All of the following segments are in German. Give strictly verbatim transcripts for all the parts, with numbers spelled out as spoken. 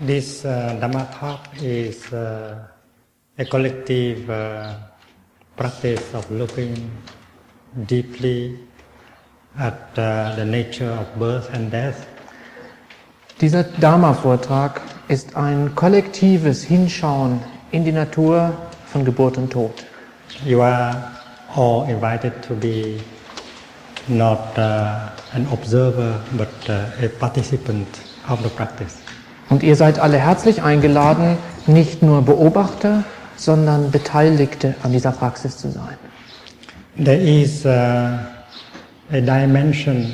This uh, Dhamma talk is uh, a collective uh, practice of looking deeply at uh, the nature of birth and death. Dieser Dharma-Vortrag ist ein kollektives Hinschauen in die Natur von Geburt und Tod. You are all invited to be not uh, an observer but uh, a participant of the practice. Und ihr seid alle herzlich eingeladen, nicht nur Beobachter, sondern Beteiligte an dieser Praxis zu sein. There is uh, a dimension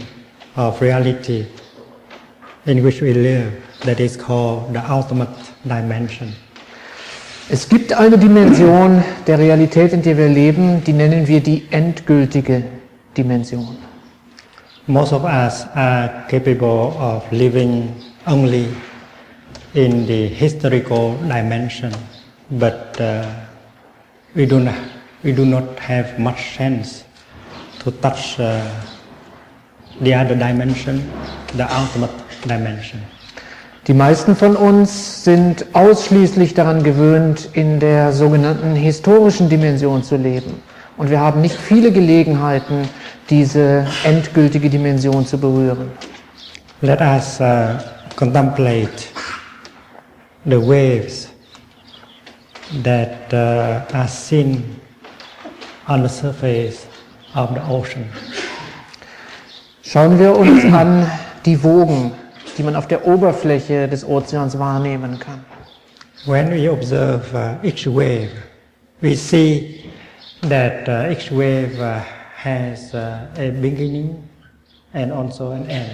of reality in which we live that is called the ultimate dimension. Es gibt eine Dimension der Realität, in der wir leben, die nennen wir die endgültige Dimension. Most of us are capable of living only in the historical dimension, but uh, we do not we do not have much sense to touch uh, the other dimension, the ultimate dimension. Die meisten von uns sind ausschließlich daran gewöhnt, in der sogenannten historischen Dimension zu leben, und wir haben nicht viele Gelegenheiten, diese endgültige Dimension zu berühren. Let us uh, contemplate the waves that uh, are seen on the surface of the ocean. Schauen wir uns an die Wogen, die man auf der Oberfläche des Ozeans wahrnehmen kann. When we observe uh, each wave, we see that uh, each wave uh, has uh, a beginning and also an end.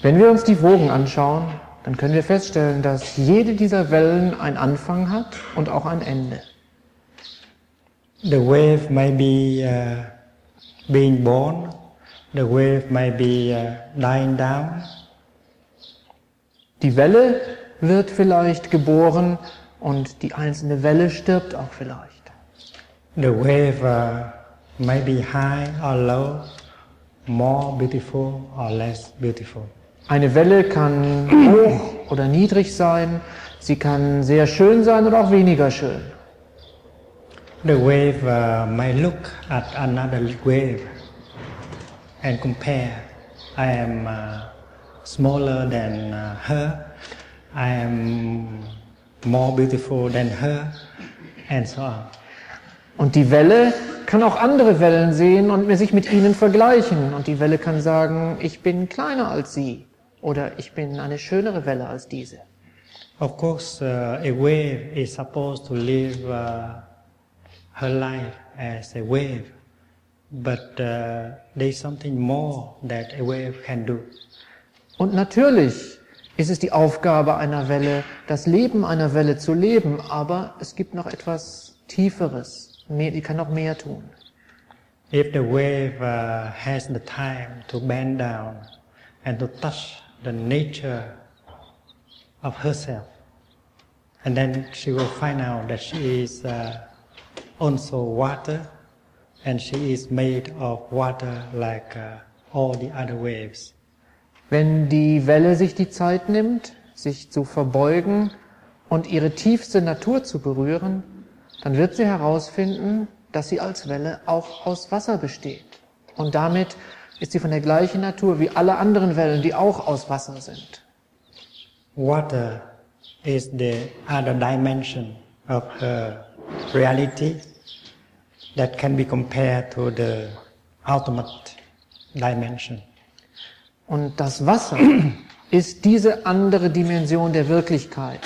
Wenn wir uns die Wogen anschauen, dann können wir feststellen, dass jede dieser Wellen einen Anfang hat und auch ein Ende. The wave may be uh, being born, the wave may be uh, dying down. Die Welle wird vielleicht geboren und die einzelne Welle stirbt auch vielleicht. The wave uh, may be high or low, more beautiful or less beautiful. Eine Welle kann hoch oder niedrig sein, sie kann sehr schön sein oder auch weniger schön. The wave uh, may look at another wave and compare. I am uh, smaller than uh, her, I am more beautiful than her, and so on. Und die Welle kann auch andere Wellen sehen und sich mit ihnen vergleichen. Und die Welle kann sagen, ich bin kleiner als sie. Oder ich bin eine schönere Welle als diese. Of course, uh, a wave is supposed to live uh, her life as a wave, but uh, there is something more that a wave can do. Und natürlich ist es die Aufgabe einer Welle, das Leben einer Welle zu leben, aber es gibt noch etwas Tieferes. Mehr, die kann noch mehr tun. If the wave uh, has the time to bend down and to touch the nature of herself, and then she will find out that she is uh, also water, and she is made of water like uh, all the other waves. Wenn die Welle sich die Zeit nimmt, sich zu verbeugen und ihre tiefste Natur zu berühren, dann wird sie herausfinden, dass sie als Welle auch aus Wasser besteht. Und damit ist sie von der gleichen Natur wie alle anderen Wellen, die auch aus Wasser sind. Water is the other dimension of her reality that can be compared to the ultimate dimension. Und das Wasser ist diese andere Dimension der Wirklichkeit,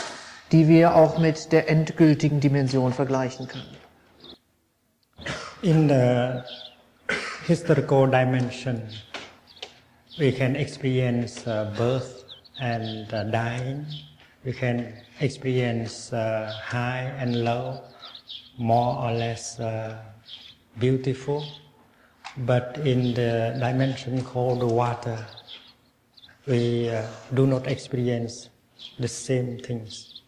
die wir auch mit der endgültigen Dimension vergleichen können. In the historical dimension, we can experience uh, birth and uh, dying. We can experience uh, high and low, more or less uh, beautiful. But in the dimension called water, we uh, do not experience the same things.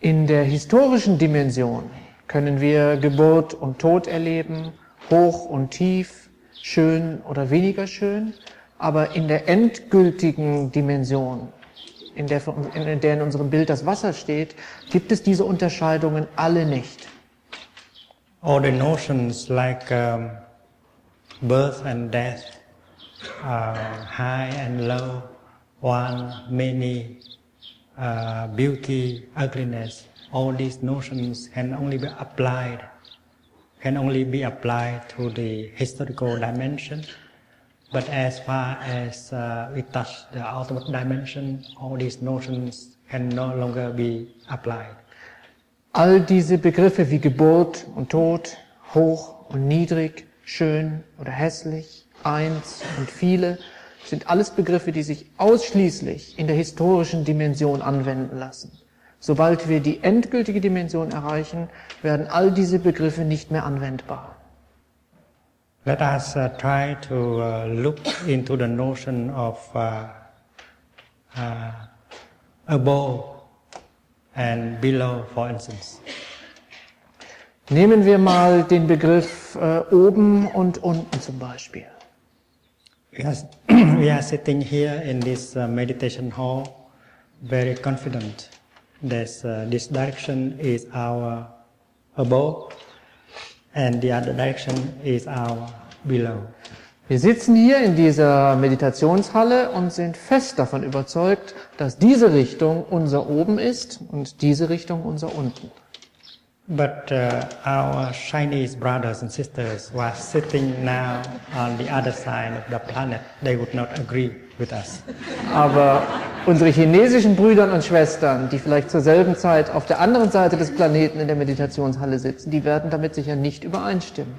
In der historischen Dimension können wir Geburt und Tod erleben, hoch und tief, schön oder weniger schön, aber in der endgültigen Dimension in der, in der in unserem Bild das Wasser steht, gibt es diese Unterscheidungen alle nicht. All the notions like um, birth and death, uh, high and low, one, many, uh, beauty, ugliness, all these notions can only be applied, can only be applied to the historical dimension. But as far as uh, we touch the ultimate dimension, all these notions can no longer be applied. All diese Begriffe wie Geburt und Tod, hoch und niedrig, schön oder hässlich, eins und viele, sind alles Begriffe, die sich ausschließlich in der historischen Dimension anwenden lassen. Sobald wir die endgültige Dimension erreichen, werden all diese Begriffe nicht mehr anwendbar. Let us uh, try to uh, look into the notion of uh, uh, above and below, for instance. Nehmen wir mal den Begriff uh, oben und unten zum Beispiel. We are, we are sitting here in this uh, meditation hall, very confident that uh, this direction is our above. And the other direction is our below. Wir sitzen hier in dieser Meditationshalle und sind fest davon überzeugt, dass diese Richtung unser Oben ist und diese Richtung unser Unten. But uh, our Chinese brothers and sisters who are sitting now on the other side of the planet, they would not agree with us. Aber unsere chinesischen Brüder und Schwestern, die vielleicht zur selben Zeit auf der anderen Seite des Planeten in der Meditationshalle sitzen, die werden damit sicher nicht übereinstimmen.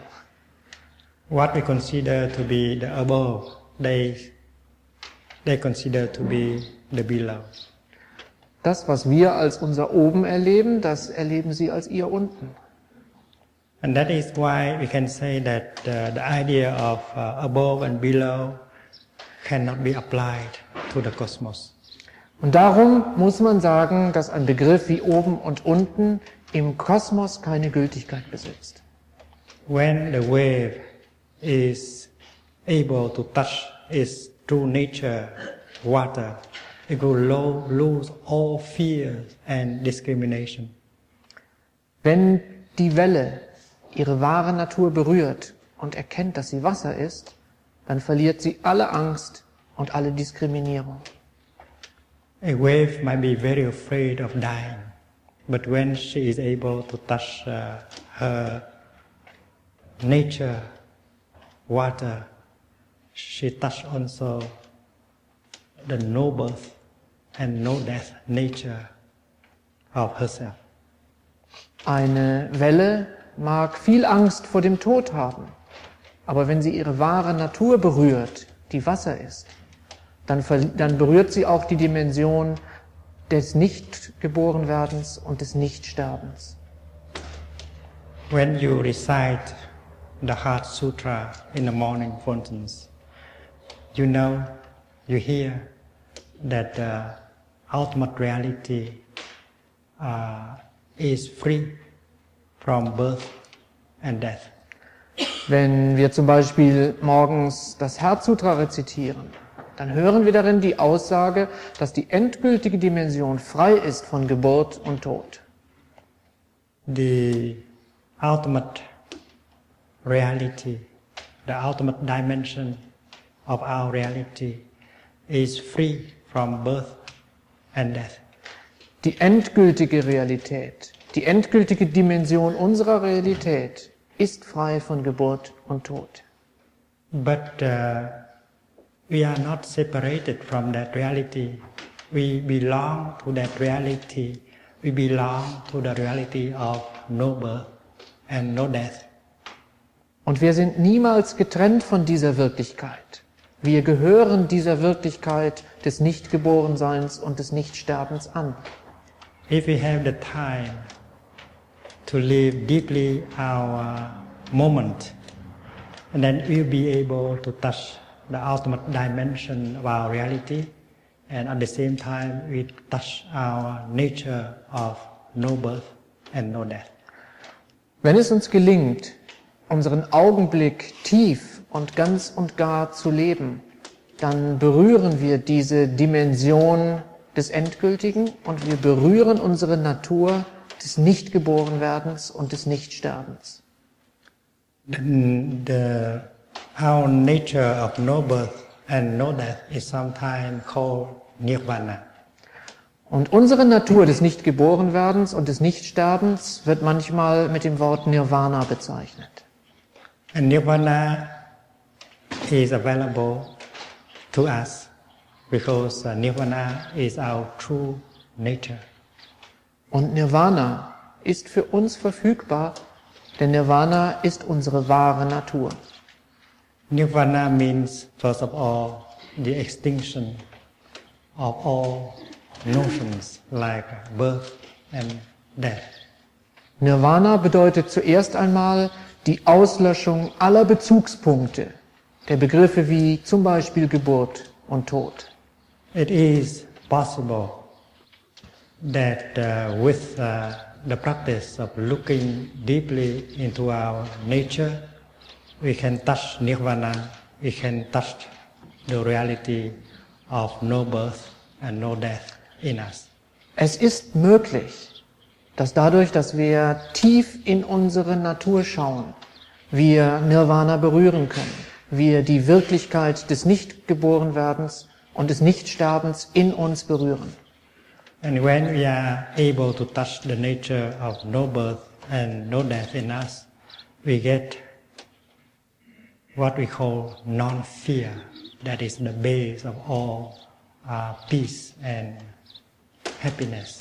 What we consider to be the above, they they consider to be the below. Das, was wir als unser Oben erleben, das erleben sie als ihr Unten. And that is why we can say that uh, the idea of uh, above and below cannot be applied to the cosmos. Und darum muss man sagen, dass ein Begriff wie oben und unten im Kosmos keine Gültigkeit besitzt. When the wave is able to touch its true nature, water, it will lose all fears and discrimination. Wenn die Welle ihre wahre Natur berührt und erkennt, dass sie Wasser ist, dann verliert sie alle Angst und alle Diskriminierung. A wave might be very afraid of dying, but when she is able to touch uh, her nature, water, she touches also the no birth and no death nature of herself. Eine Welle mag viel Angst vor dem Tod haben, aber wenn sie ihre wahre Natur berührt, die Wasser ist, dann, dann berührt sie auch die Dimension des Nicht-Geborenwerdens und des Nicht-Sterbens. When you recite the Heart Sutra in the morning, for instance, you know, you hear that the ultimate reality uh, is free from birth and death. Wenn wir zum Beispiel morgens das Heart Sutra rezitieren, dann hören wir darin die Aussage, dass die endgültige Dimension frei ist von Geburt und Tod. The ultimate reality, the ultimate dimension of our reality is free from birth and death. Die endgültige Realität, die endgültige Dimension unserer Realität ist frei von Geburt und Tod. But uh, we are not separated from that reality. We belong to that reality. We belong to the reality of no birth and no death. Und wir sind niemals getrennt von dieser Wirklichkeit. Wir gehören dieser Wirklichkeit des Nichtgeborenseins und des Nichtsterbens an. If we have the time to live deeply our moment, and then we'll be able to touch the ultimate dimension of our reality, and at the same time we touch our nature of no birth and no death. Wenn es uns gelingt, unseren Augenblick tief und ganz und gar zu leben, dann berühren wir diese Dimension des Endgültigen und wir berühren unsere Natur des Nichtgeborenwerdens und des Nichtsterbens. The, our nature of no birth and no death is sometimes called Nirvana. Und unsere Natur des Nichtgeborenwerdens und des Nichtsterbens wird manchmal mit dem Wort Nirvana bezeichnet. And Nirvana is available to us because Nirvana is our true nature. Und Nirvana ist für uns verfügbar, denn Nirvana ist unsere wahre Natur. Nirvana means first of all the extinction of all notions like birth and death. Nirvana bedeutet zuerst einmal die Auslöschung aller Bezugspunkte der Begriffe wie zum Beispiel Geburt und Tod. It is possible that uh, with uh, the practice of looking deeply into our nature, we can touch Nirvana, we can touch the reality of no birth and no death. In us. Es ist möglich, dass dadurch, dass wir tief in unsere Natur schauen, wir Nirvana berühren können, wir die Wirklichkeit des Nichtgeborenwerdens und des Nichtsterbens in uns berühren. And when we are able to touch the nature of no birth and no death in us, we get what we call non-fear. That is the base of all uh, peace and happiness.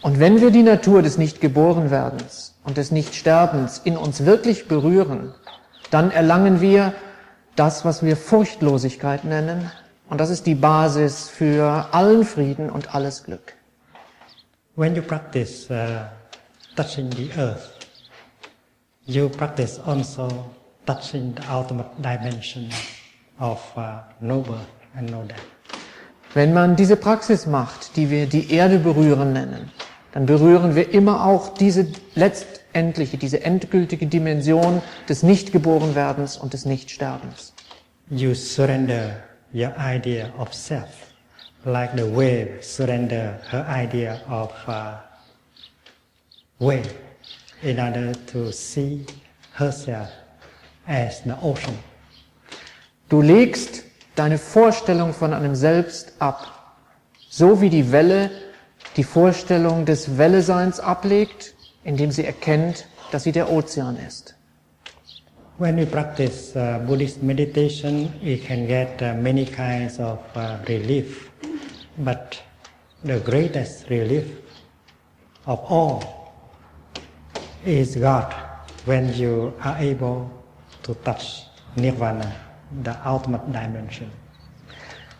Und wenn wir die Natur des Nichtgeborenwerdens und des Nichtsterbens in uns wirklich berühren, dann erlangen wir das, was wir Furchtlosigkeit nennen, und das ist die Basis für allen Frieden und alles Glück. When you practice uh, touching the earth, you practice also touching the ultimate dimension of uh, no birth and no death. Wenn man diese Praxis macht, die wir die Erde berühren nennen, dann berühren wir immer auch diese letztendliche, diese endgültige Dimension des Nichtgeborenwerdens und des Nichtsterbens. You surrender your idea of self, like the wave surrender her idea of uh, wave, in order to see herself as the ocean. Du legst deine Vorstellung von einem Selbst ab, so wie die Welle die Vorstellung des Welleseins ablegt, indem sie erkennt, dass sie der Ozean ist. When we practice uh, Buddhist meditation, we can get uh, many kinds of uh, relief, but the greatest relief of all is God when you are able to touch Nirvana. The ultimate dimension.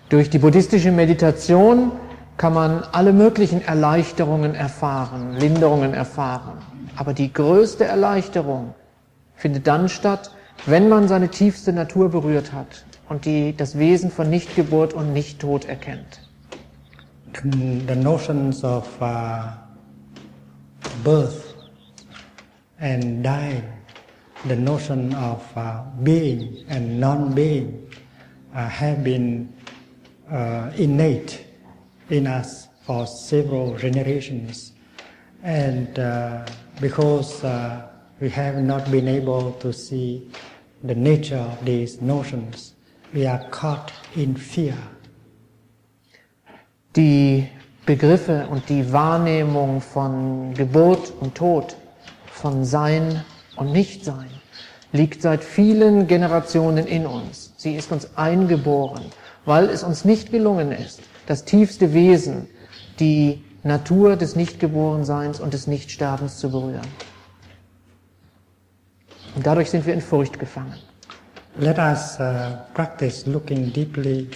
Durch die buddhistische Meditation kann man alle möglichen Erleichterungen erfahren, Linderungen erfahren. Aber die größte Erleichterung findet dann statt, wenn man seine tiefste Natur berührt hat und die, das Wesen von Nichtgeburt und Nichttod erkennt. The notions of uh, birth and dying, the notion of uh, being and non-being uh, have been uh, innate in us for several generations. And uh, because uh, we have not been able to see the nature of these notions, we are caught in fear. Die Begriffe und die Wahrnehmung von Geburt und Tod, von Sein und Nichtsein liegt seit vielen Generationen in uns. Sie ist uns eingeboren, weil es uns nicht gelungen ist, das tiefste Wesen, die Natur des Nichtgeborenseins und des Nichtsterbens zu berühren. Und dadurch sind wir in Furcht gefangen. Let us uh, practice looking deeply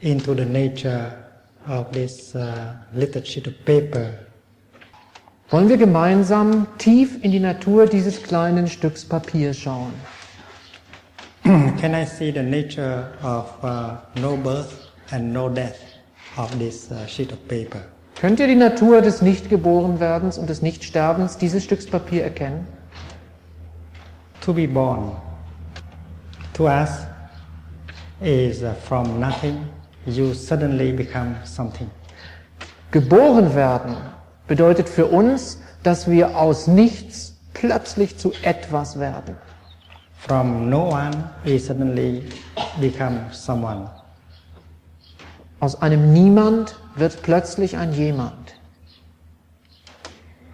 into the nature of this uh, little sheet of paper. Wollen wir gemeinsam tief in die Natur dieses kleinen Stücks Papier schauen? Can I see the nature of uh, no birth and no death of this uh, sheet of paper? Könnt ihr die Natur des Nichtgeborenwerdens und des Nichtsterbens dieses Stücks Papier erkennen? To be born to us is uh, from nothing you suddenly become something. Geboren werden bedeutet für uns, dass wir aus nichts plötzlich zu etwas werden. From no one we suddenly become someone. Aus einem Niemand wird plötzlich ein Jemand.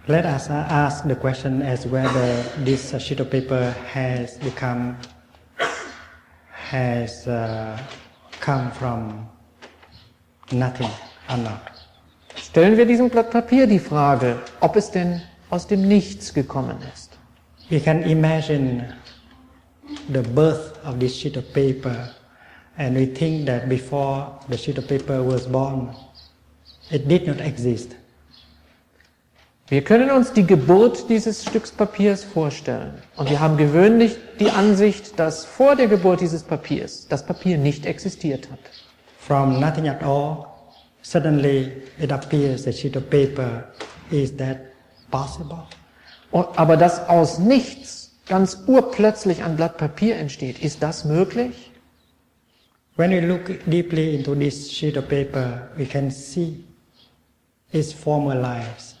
Let us ask the question as whether this sheet of paper has become has uh, come from nothing or not. Stellen wir diesem Blatt Papier die Frage, ob es denn aus dem Nichts gekommen ist. We can imagine the birth of this sheet of paper, and we think that before the sheet of paper was born, it did not exist. Wir können uns die Geburt dieses Stücks Papiers vorstellen. Und wir haben gewöhnlich die Ansicht, dass vor der Geburt dieses Papiers das Papier nicht existiert hat. From nothing at all, suddenly it appears a sheet of paper. Is that possible? Und, aber dass aus nichts ganz urplötzlich ein Blatt Papier entsteht, ist das möglich? When we look deeply into this sheet of paper, we can see its former lives.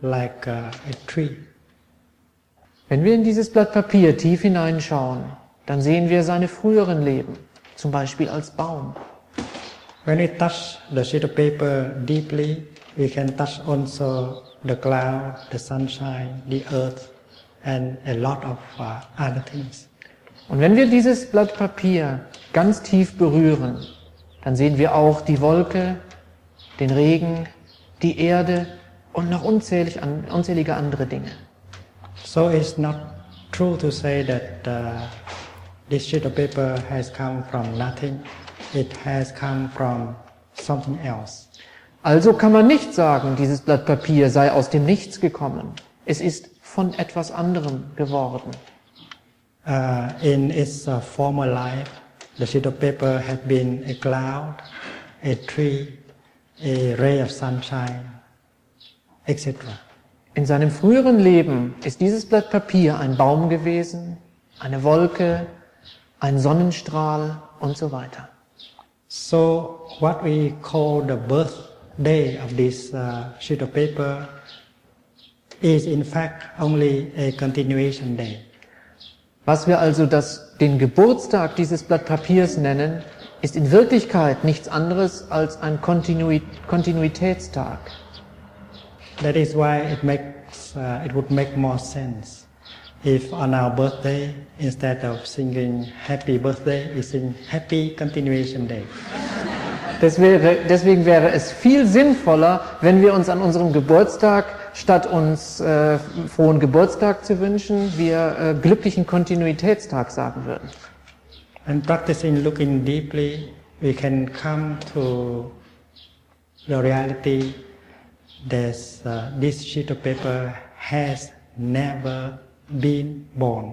Like a, a tree. Wenn wir in dieses Blatt Papier tief hineinschauen, dann sehen wir seine früheren Leben, zum Beispiel als Baum. When we touch the sheet of paper deeply, we can touch also the cloud, the sunshine, the earth, and a lot of uh, other things. Und wenn wir dieses Blatt Papier ganz tief berühren, dann sehen wir auch die Wolke, den Regen, die Erde, und noch unzählig an, unzählige andere Dinge. So it's not true to say that uh, this sheet of paper has come from nothing. It has come from something else. Also kann man nicht sagen, dieses Blatt Papier sei aus dem Nichts gekommen. Es ist von etwas anderem geworden. Uh, in its uh, former life, the sheet of paper had been a cloud, a tree, a ray of sunshine. In seinem früheren Leben ist dieses Blatt Papier ein Baum gewesen, eine Wolke, ein Sonnenstrahl und so weiter. So what we call the birthday of this uh, sheet of paper is in fact only a continuation day. Was wir also das, den Geburtstag dieses Blatt Papiers nennen, ist in Wirklichkeit nichts anderes als ein Kontinuit- Kontinuitätstag. That is why it makes uh, it would make more sense if on our birthday, instead of singing Happy Birthday, we sing Happy Continuation Day. Das wäre, deswegen wäre es viel sinnvoller, wenn wir uns an unserem Geburtstag, statt uns äh, frohen Geburtstag zu wünschen, wir äh, glücklichen Kontinuitätstag sagen würden. And practicing looking deeply, we can come to the reality. This, uh, this sheet of paper has never been born.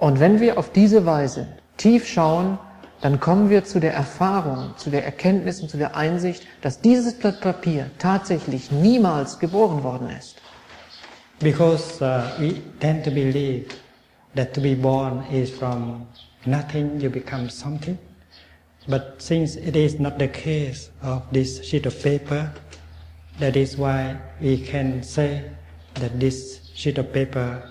Und wenn wir auf diese Weise tief schauen, dann kommen wir zu der Erfahrung, zu der Erkenntnis und zu der Einsicht, dass dieses Blatt Papier tatsächlich niemals geboren worden ist. Because uh, we tend to believe that to be born is from nothing you become something, but since it is not the case of this sheet of paper, that is why we can say that this sheet of paper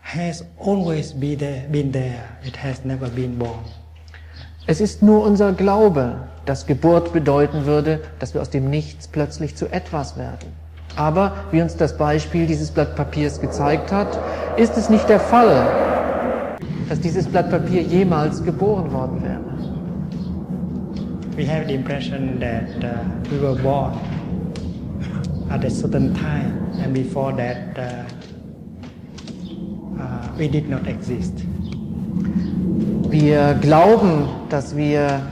has always been there, been there. It has never been born. Es ist nur unser Glaube, dass Geburt bedeuten würde, dass wir aus dem Nichts plötzlich zu etwas werden. Aber wie uns das Beispiel dieses Blatt Papiers gezeigt hat, ist es nicht der Fall, dass dieses Blatt Papier jemals geboren worden wäre. We have the impression that uh, we were born at a certain time, and before that, uh, uh, we did not exist. Wir glauben, dass wir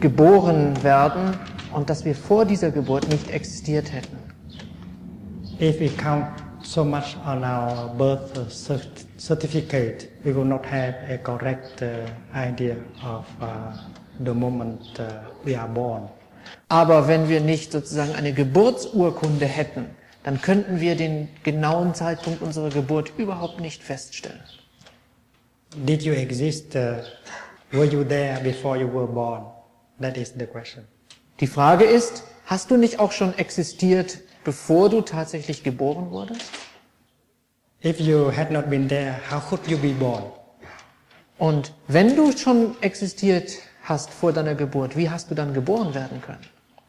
geboren werden und dass wir vor dieser Geburt nicht existiert hätten. If we count so much on our birth cert- certificate, we will not have a correct uh, idea of uh, the moment uh, we are born. Aber wenn wir nicht sozusagen eine Geburtsurkunde hätten, dann könnten wir den genauen Zeitpunkt unserer Geburt überhaupt nicht feststellen. Did you exist? Uh, were you there before you were born? That is the question. Die Frage ist, Hast du nicht auch schon existiert, bevor du tatsächlich geboren wurdest? If you had not been there, how could you be born? Und wenn du schon existiert hast vor deiner Geburt, wie hast du dann geboren werden können?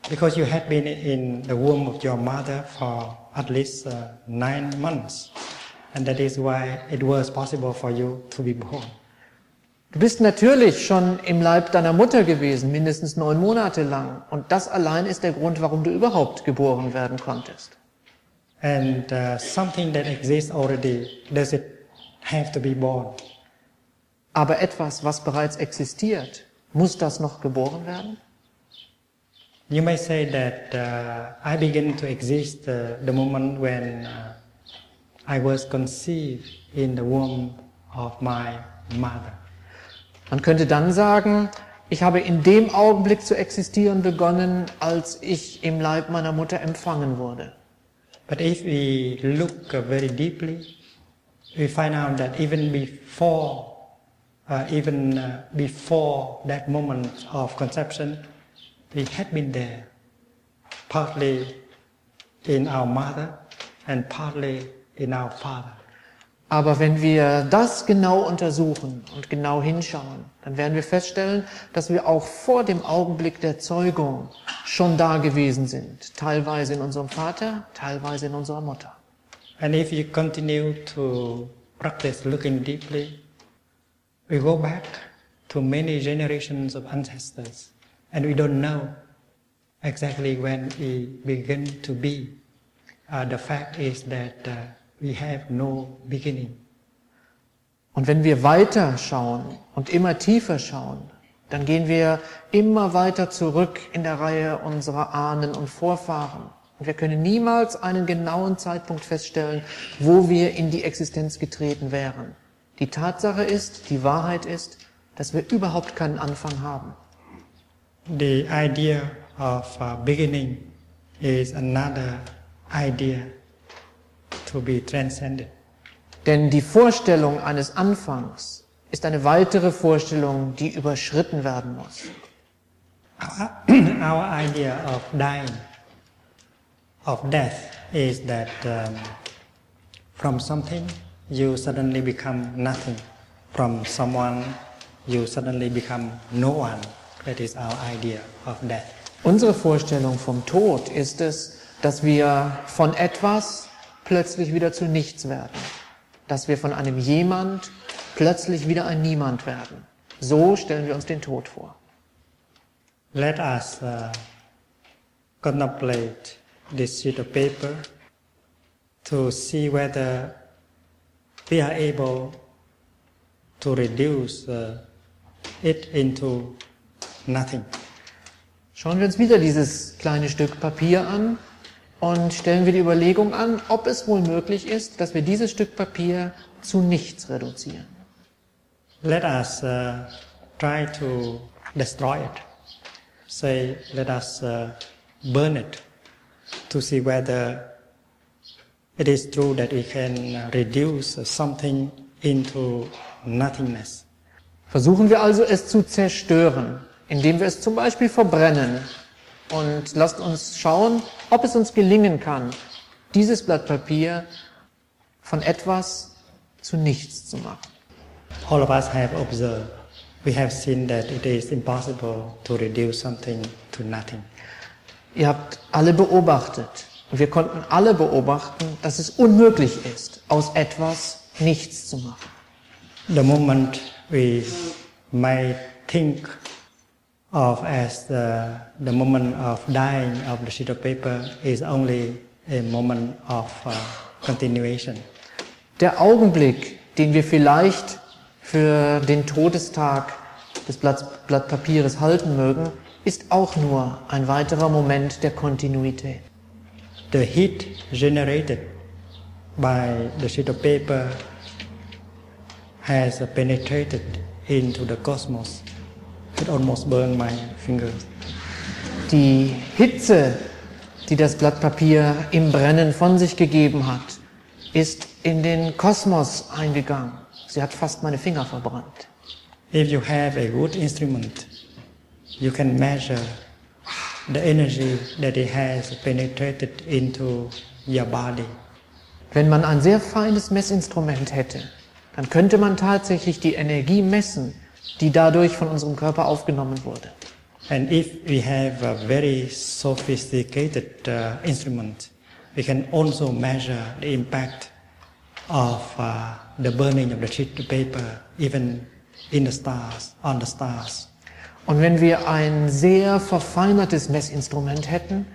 Because you had been in the womb of your mother for at least uh, nine months, and that is why it was possible for you to be born. Du bist natürlich schon im Leib deiner Mutter gewesen, mindestens neun Monate lang. Und das allein ist der Grund, warum du überhaupt geboren werden konntest. And uh, something that exists already, does it have to be born? Aber etwas, was bereits existiert, muss das noch geboren werden? You may say that uh, I began to exist uh, the moment when uh, I was conceived in the womb of my mother. Man könnte dann sagen, ich habe in dem Augenblick zu existieren begonnen, als ich im Leib meiner Mutter empfangen wurde. But if we look very deeply, we find out that even before, uh, even uh, before that moment of conception, we had been there, partly in our mother and partly in our father. Aber wenn wir das genau untersuchen und genau hinschauen, dann werden wir feststellen, dass wir auch vor dem Augenblick der Zeugung schon da gewesen sind. Teilweise in unserem Vater, teilweise in unserer Mutter. And if you continue to practice looking deeply, we go back to many generations of ancestors, and we don't know exactly when we begin to be. Uh, the fact is that uh, we have no beginning. Und wenn wir weiter schauen und immer tiefer schauen, dann gehen wir immer weiter zurück in der Reihe unserer Ahnen und Vorfahren. Und wir können niemals einen genauen Zeitpunkt feststellen, wo wir in die Existenz getreten wären. Die Tatsache ist, die Wahrheit ist, dass wir überhaupt keinen Anfang haben. The idea of a beginning is another idea to be transcended. Denn die Vorstellung eines Anfangs ist eine weitere Vorstellung, die überschritten werden muss. Our, our idea of dying, of death, is that um, from something you suddenly become nothing. From someone you suddenly become no one. That is our idea of death. Unsere Vorstellung vom Tod ist es, dass wir von etwas plötzlich wieder zu nichts werden, dass wir von einem Jemand plötzlich wieder ein Niemand werden. So stellen wir uns den Tod vor. Let us uh, contemplate this sheet of paper to see whether we are able to reduce uh, it into nothing. Schauen wir uns wieder dieses kleine Stück Papier an. Und stellen wir die Überlegung an, ob es wohl möglich ist, dass wir dieses Stück Papier zu nichts reduzieren. Let us uh, try to destroy it. Say, let us uh, burn it to see whether it is true that we can reduce something into nothingness. Versuchen wir also, es zu zerstören, indem wir es zum Beispiel verbrennen. Und lasst uns schauen, ob es uns gelingen kann, dieses Blatt Papier von etwas zu nichts zu machen. All of us have observed, we have seen that it is impossible to reduce something to nothing. Ihr habt alle beobachtet, und wir konnten alle beobachten, dass es unmöglich ist, aus etwas nichts zu machen. The moment we may think of as the, the moment of dying of the sheet of paper is only a moment of uh, continuation. Der Augenblick, den wir vielleicht für den Todestag des Blatt, Blatt Papieres halten mögen, ist auch nur ein weiterer Moment der Kontinuität. The heat generated by the sheet of paper has penetrated into the cosmos. It almost burned my fingers. Die Hitze, die das Blatt Papier im Brennen von sich gegeben hat, ist in den Kosmos eingegangen. Sie hat fast meine Finger verbrannt. If you have a good instrument, you can measure the energy that it has penetrated into your body. Wenn man ein sehr feines Messinstrument hätte, dann könnte man tatsächlich die Energie messen, die dadurch von unserem Körper aufgenommen wurde. And if we have a very sophisticated uh, instrument, we can also measure the impact of uh, the burning of the sheet paper, even in the stars, on the stars. Und wenn wir ein sehr verfeinertes Messinstrument hätten,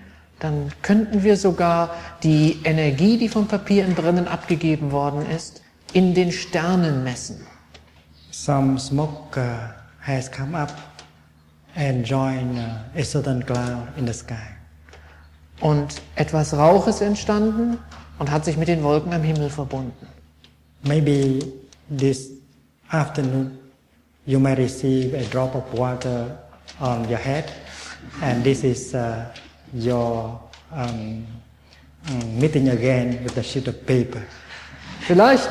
dann könnten wir sogar die Energie, die vom Papier im Brennen abgegeben worden ist, in den Sternen messen. Some smoke uh, has come up and joined uh, a certain cloud in the sky. Und etwas Rauch ist entstanden und hat sich mit den Wolken am Himmel verbunden. Maybe this afternoon you may receive a drop of water on your head, and this is uh, your um, meeting again with a sheet of paper. Vielleicht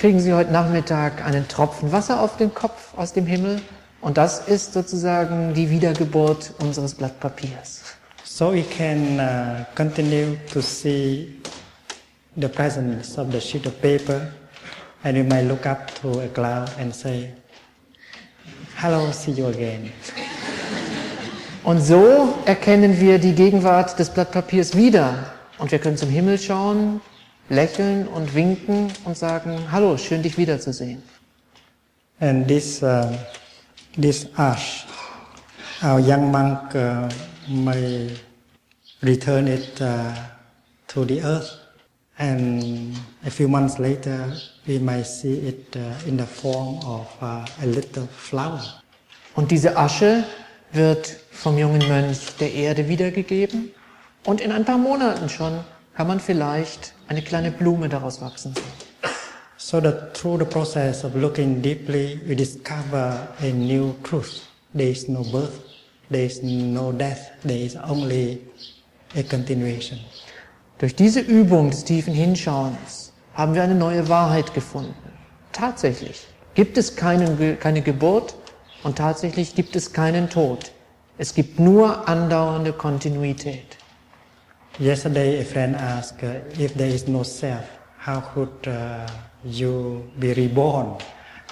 kriegen Sie heute Nachmittag einen Tropfen Wasser auf den Kopf aus dem Himmel, und das ist sozusagen die Wiedergeburt unseres Blatt Papiers. So we can uh, continue to see the presence of the sheet of paper, and we might look up to a cloud and say, "Hello, see you again." Und so erkennen wir die Gegenwart des Blatt Papiers wieder, und wir können zum Himmel schauen, lächeln und winken und sagen, hallo, schön dich wiederzusehen. And this, uh, this ash, our young monk uh, may return it uh, to the earth, and a few months later we might see it uh, in the form of uh, a little flower. Und diese Asche wird vom jungen Mönch der Erde wiedergegeben, und in ein paar Monaten schon kann man vielleicht eine kleine Blume daraus wachsen. So that through the process of looking deeply, we discover a new truth. There is no birth, there is no death, there is only a continuation. Durch diese Übung des tiefen Hinschauens haben wir eine neue Wahrheit gefunden. Tatsächlich gibt es keinen, keine Geburt, und tatsächlich gibt es keinen Tod. Es gibt nur andauernde Kontinuität. Yesterday a friend asked uh, if there is no self, how could uh, you be reborn?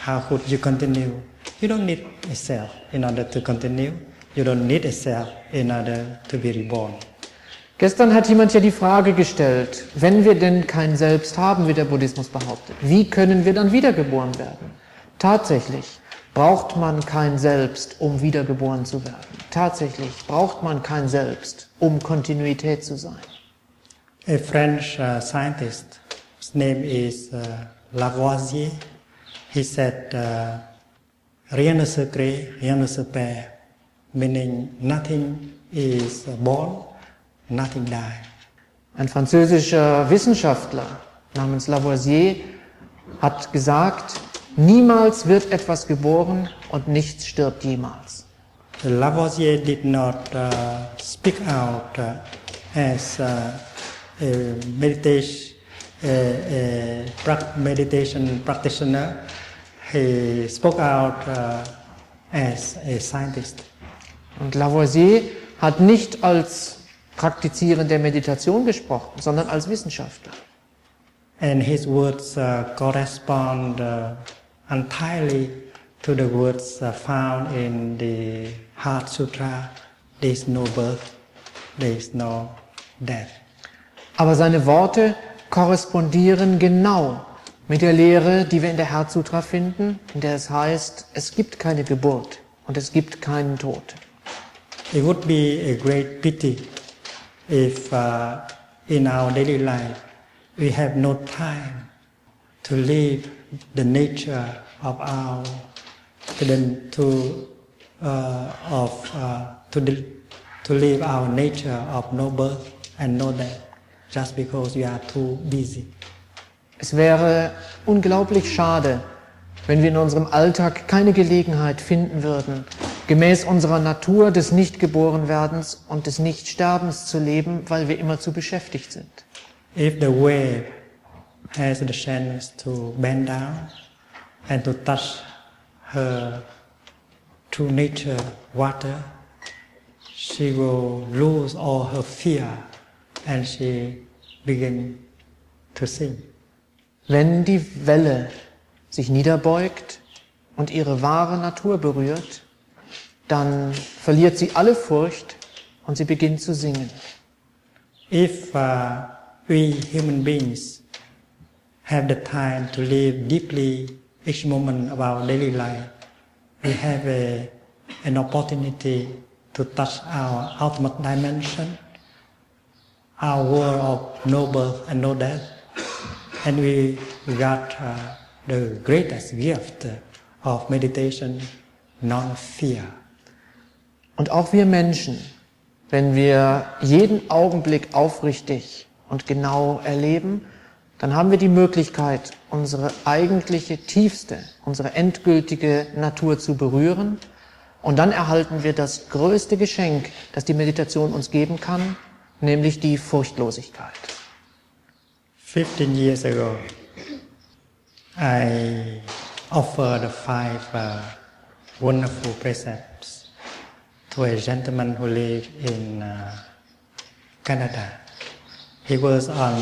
How could you continue? You don't need a self in order to continue. You don't need a self in order to be reborn. Gestern hat jemand ja die Frage gestellt, wenn wir denn kein Selbst haben, wie der Buddhismus behauptet, wie können wir dann wiedergeboren werden? Tatsächlich braucht man kein Selbst, um wiedergeboren zu werden. Tatsächlich braucht man kein Selbst, um Kontinuität zu sein. A French uh, scientist, his name is uh, Lavoisier, he said, uh, rien ne se crée, rien ne se perd, meaning nothing is born, nothing dies. Ein französischer Wissenschaftler namens Lavoisier hat gesagt, niemals wird etwas geboren und nichts stirbt jemals. Lavoisier did not uh, speak out uh, as uh, a, meditation, a, a meditation practitioner. He spoke out uh, as a scientist. Und Lavoisier hat nicht als Praktizierender der Meditation gesprochen, sondern als Wissenschaftler. And his words uh, correspond uh, entirely to the words uh, found in the Heart Sutra, there is no birth, there is no death. Aber seine Worte korrespondieren genau mit der Lehre, die wir in der Heart Sutra finden, in der es heißt, es gibt keine Geburt und es gibt keinen Tod. It would be a great pity if uh, in our daily life we have no time to live the nature of our to uh, of uh, to the, to live our nature of no birth and no death, just because we are too busy. Es wäre unglaublich schade, wenn wir in unserem Alltag keine Gelegenheit finden würden, gemäß unserer Natur des Nichtgeborenwerdens und des Nichtsterbens zu leben, weil wir immer zu beschäftigt sind. If the wave has the chance to bend down and to touch her true nature, water, she will lose all her fear and she begin to sing. Wenn die Welle sich niederbeugt und ihre wahre Natur berührt, dann verliert sie alle Furcht und sie beginnt zu singen. If uh, we human beings have the time to live deeply each moment of our daily life, we have a, an opportunity to touch our ultimate dimension, our world of no birth and no death, and we got uh, the greatest gift of meditation, non-fear. Und auch wir Menschen, wenn wir jeden Augenblick aufrichtig und genau erleben, dann haben wir die Möglichkeit, unsere eigentliche, tiefste, unsere endgültige Natur zu berühren. Und dann erhalten wir das größte Geschenk, das die Meditation uns geben kann, nämlich die Furchtlosigkeit. fifteen years ago, I offered five uh, wonderful precepts to a gentleman who lived in uh, Canada. He was on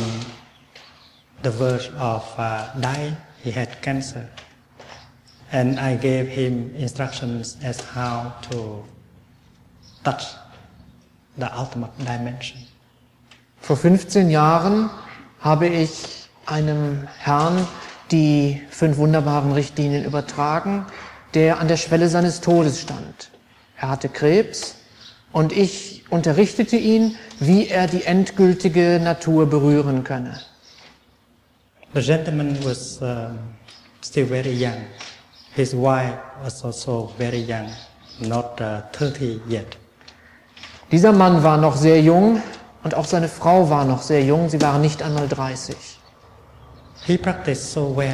the verge of uh, dying. He had cancer. And I gave him instructions as how to touch the ultimate dimension. Vor fünfzehn Jahren habe ich einem Herrn die fünf wunderbaren Richtlinien übertragen, der an der Schwelle seines Todes stand. Er hatte Krebs und ich unterrichtete ihn, wie er die endgültige Natur berühren könne. The gentleman was uh, still very young. His wife was also very young, not uh, thirty yet. Dieser Mann war noch sehr jung und auch seine Frau war noch sehr jung. Sie waren nicht einmal dreißig. He practiced so well.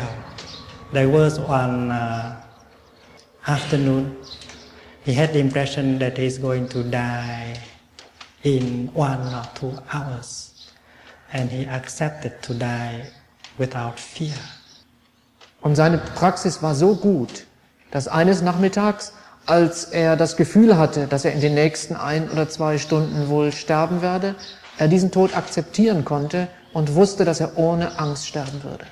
There was one uh, afternoon. He had the impression that he's going to die in one or two hours. And he accepted to die without fear. Und seine Praxis war so gut, dass eines Nachmittags, als er das Gefühl hatte, dass er in den nächsten ein oder zwei Stunden wohl sterben werde, er diesen Tod akzeptieren konnte und wusste, dass er ohne Angst sterben würde.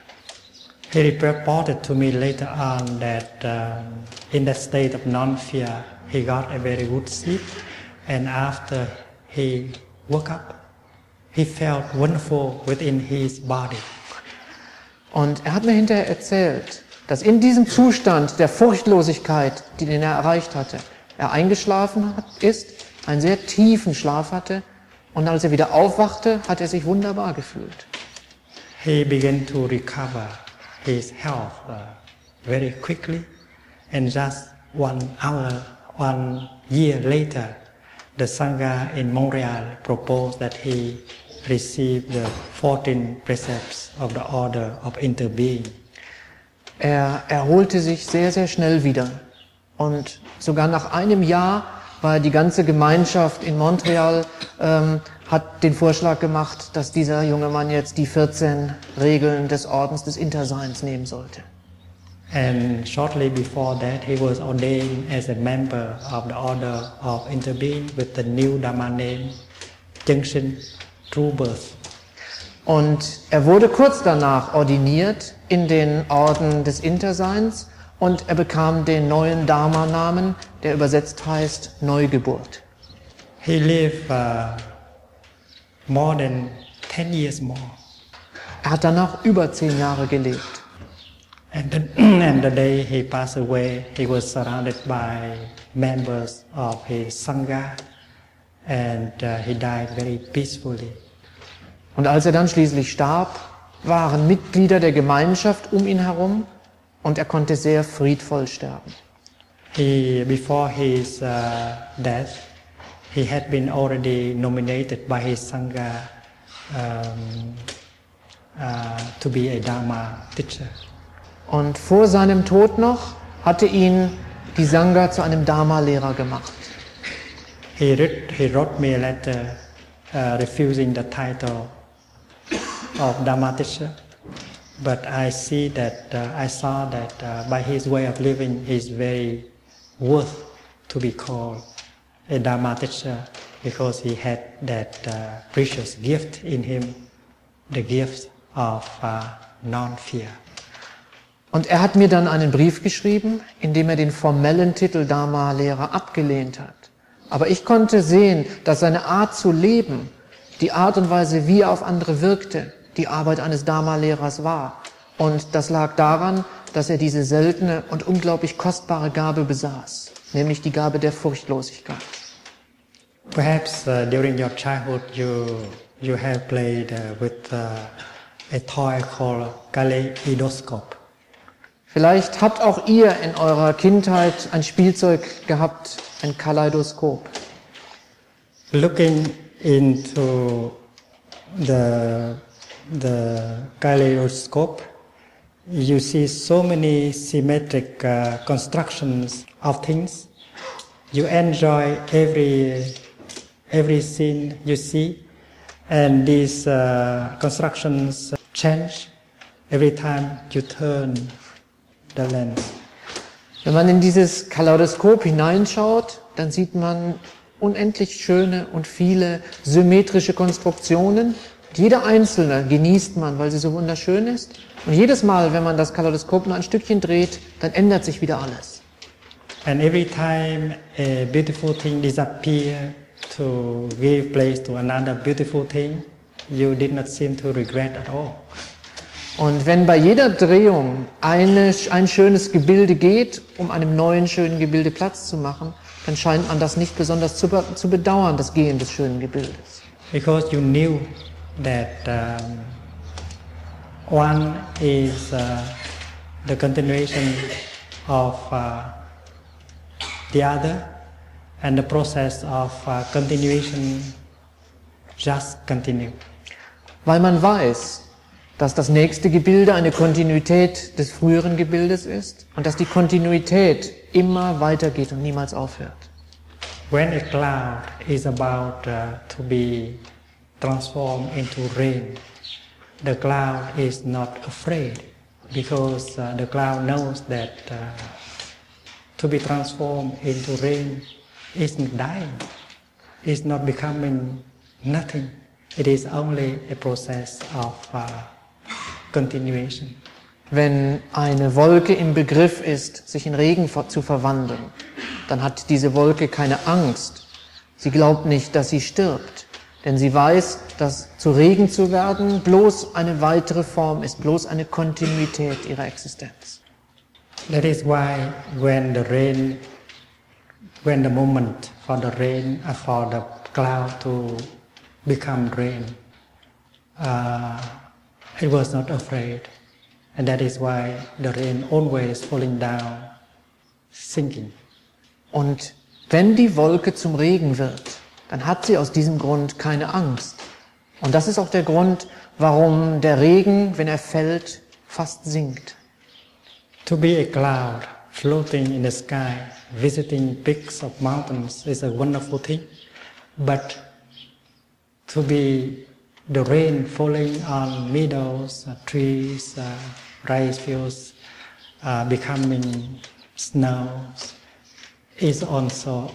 He reported to me later on that um, in that state of non-fear, he got a very good sleep, and after he woke up, he felt wonderful within his body. Und er hat mir hinterher erzählt, dass in diesem Zustand der Furchtlosigkeit, den er erreicht hatte, er eingeschlafen hat, ist, einen sehr tiefen Schlaf hatte, und als er wieder aufwachte, hat er sich wunderbar gefühlt. He began to recover his health uh, very quickly, and just one hour, one year later, the Sangha in Montreal proposed that he received the fourteen precepts of the Order of Interbeing. Er erholte sich sehr, sehr schnell wieder, und sogar nach einem Jahr war die ganze Gemeinschaft in Montreal ähm, hat den Vorschlag gemacht, dass dieser junge Mann jetzt die vierzehn Regeln des Ordens des Interseins nehmen sollte. And shortly before that, he was ordained as a member of the Order of Interbeing with the new Dharma name, Jingxin, True Birth. Und er wurde kurz danach ordiniert in den Orden des Interseins und er bekam den neuen Dharma-Namen, der übersetzt heißt Neugeburt. He lived uh, more than ten years more. Er hat danach über zehn Jahre gelebt. And the, and the day he passed away, he was surrounded by members of his Sangha, and uh, he died very peacefully. Und als er dann schließlich starb, waren Mitglieder der Gemeinschaft um ihn herum und er konnte sehr friedvoll sterben. He, before his uh, death, he had been already nominated by his Sangha um, uh, to be a Dharma teacher. Und vor seinem Tod noch hatte ihn die Sangha zu einem Dharma-Lehrer gemacht. He wrote, he wrote me a letter uh, refusing the title of Dharma teacher, but I see that uh, I saw that uh, by his way of living, he's very worth to be called a Dharma teacher, because he had that uh, precious gift in him, the gift of uh, non-fear. Und er hat mir dann einen Brief geschrieben, in dem er den formellen Titel Dharma-Lehrer abgelehnt hat. Aber ich konnte sehen, dass seine Art zu leben, die Art und Weise, wie er auf andere wirkte, die Arbeit eines Dharma-Lehrers war. Und das lag daran, dass er diese seltene und unglaublich kostbare Gabe besaß, nämlich die Gabe der Furchtlosigkeit. Perhaps uh, during your childhood you you have played uh, with uh, a toy called kaleidoscope. Vielleicht habt auch ihr in eurer Kindheit ein Spielzeug gehabt, ein Kaleidoskop. Looking into the the kaleidoscope, you see so many symmetric uh, constructions of things. You enjoy every every scene you see, and these uh, constructions change every time you turn the lens. Wenn man in dieses Kaleidoskop hineinschaut, dann sieht man unendlich schöne und viele symmetrische Konstruktionen. Jede einzelne genießt man, weil sie so wunderschön ist. Und jedes Mal, wenn man das Kaleidoskop nur ein Stückchen dreht, dann ändert sich wieder alles. And every time a beautiful thing disappears to give place to another beautiful thing, you did not seem to regret at all. Und wenn bei jeder Drehung eine, ein schönes Gebilde geht, um einem neuen schönen Gebilde Platz zu machen, dann scheint man das nicht besonders zu, be zu bedauern, das Gehen des schönen Gebildes. Because you knew that um, one is uh, the continuation of uh, the other, and the process of uh, continuation just continue. Weil man weiß, dass das nächste Gebilde eine Kontinuität des früheren Gebildes ist und dass die Kontinuität immer weitergeht und niemals aufhört. When a cloud is about uh, to be transformed into rain, the cloud is not afraid because uh, the cloud knows that uh, to be transformed into rain isn't dying, it's not becoming nothing. It is only a process of uh, continuation. Wenn eine Wolke im Begriff ist, sich in Regen zu verwandeln, dann hat diese Wolke keine Angst. Sie glaubt nicht, dass sie stirbt, denn sie weiß, dass zu Regen zu werden bloß eine weitere Form ist, bloß eine Kontinuität ihrer Existenz. That is why when the rain, when the moment for the rain, uh, for the cloud to become rain, uh, it was not afraid, and that is why the rain always falling down, sinking. Und wenn die Wolke zum Regen wird, dann hat sie aus diesem Grund keine Angst. Und das ist auch der Grund, warum der Regen, wenn er fällt, fast sinkt. To be a cloud floating in the sky, visiting peaks of mountains is a wonderful thing, but to be the rain falling on meadows, uh, trees, uh, rice fields, uh, becoming snows, is also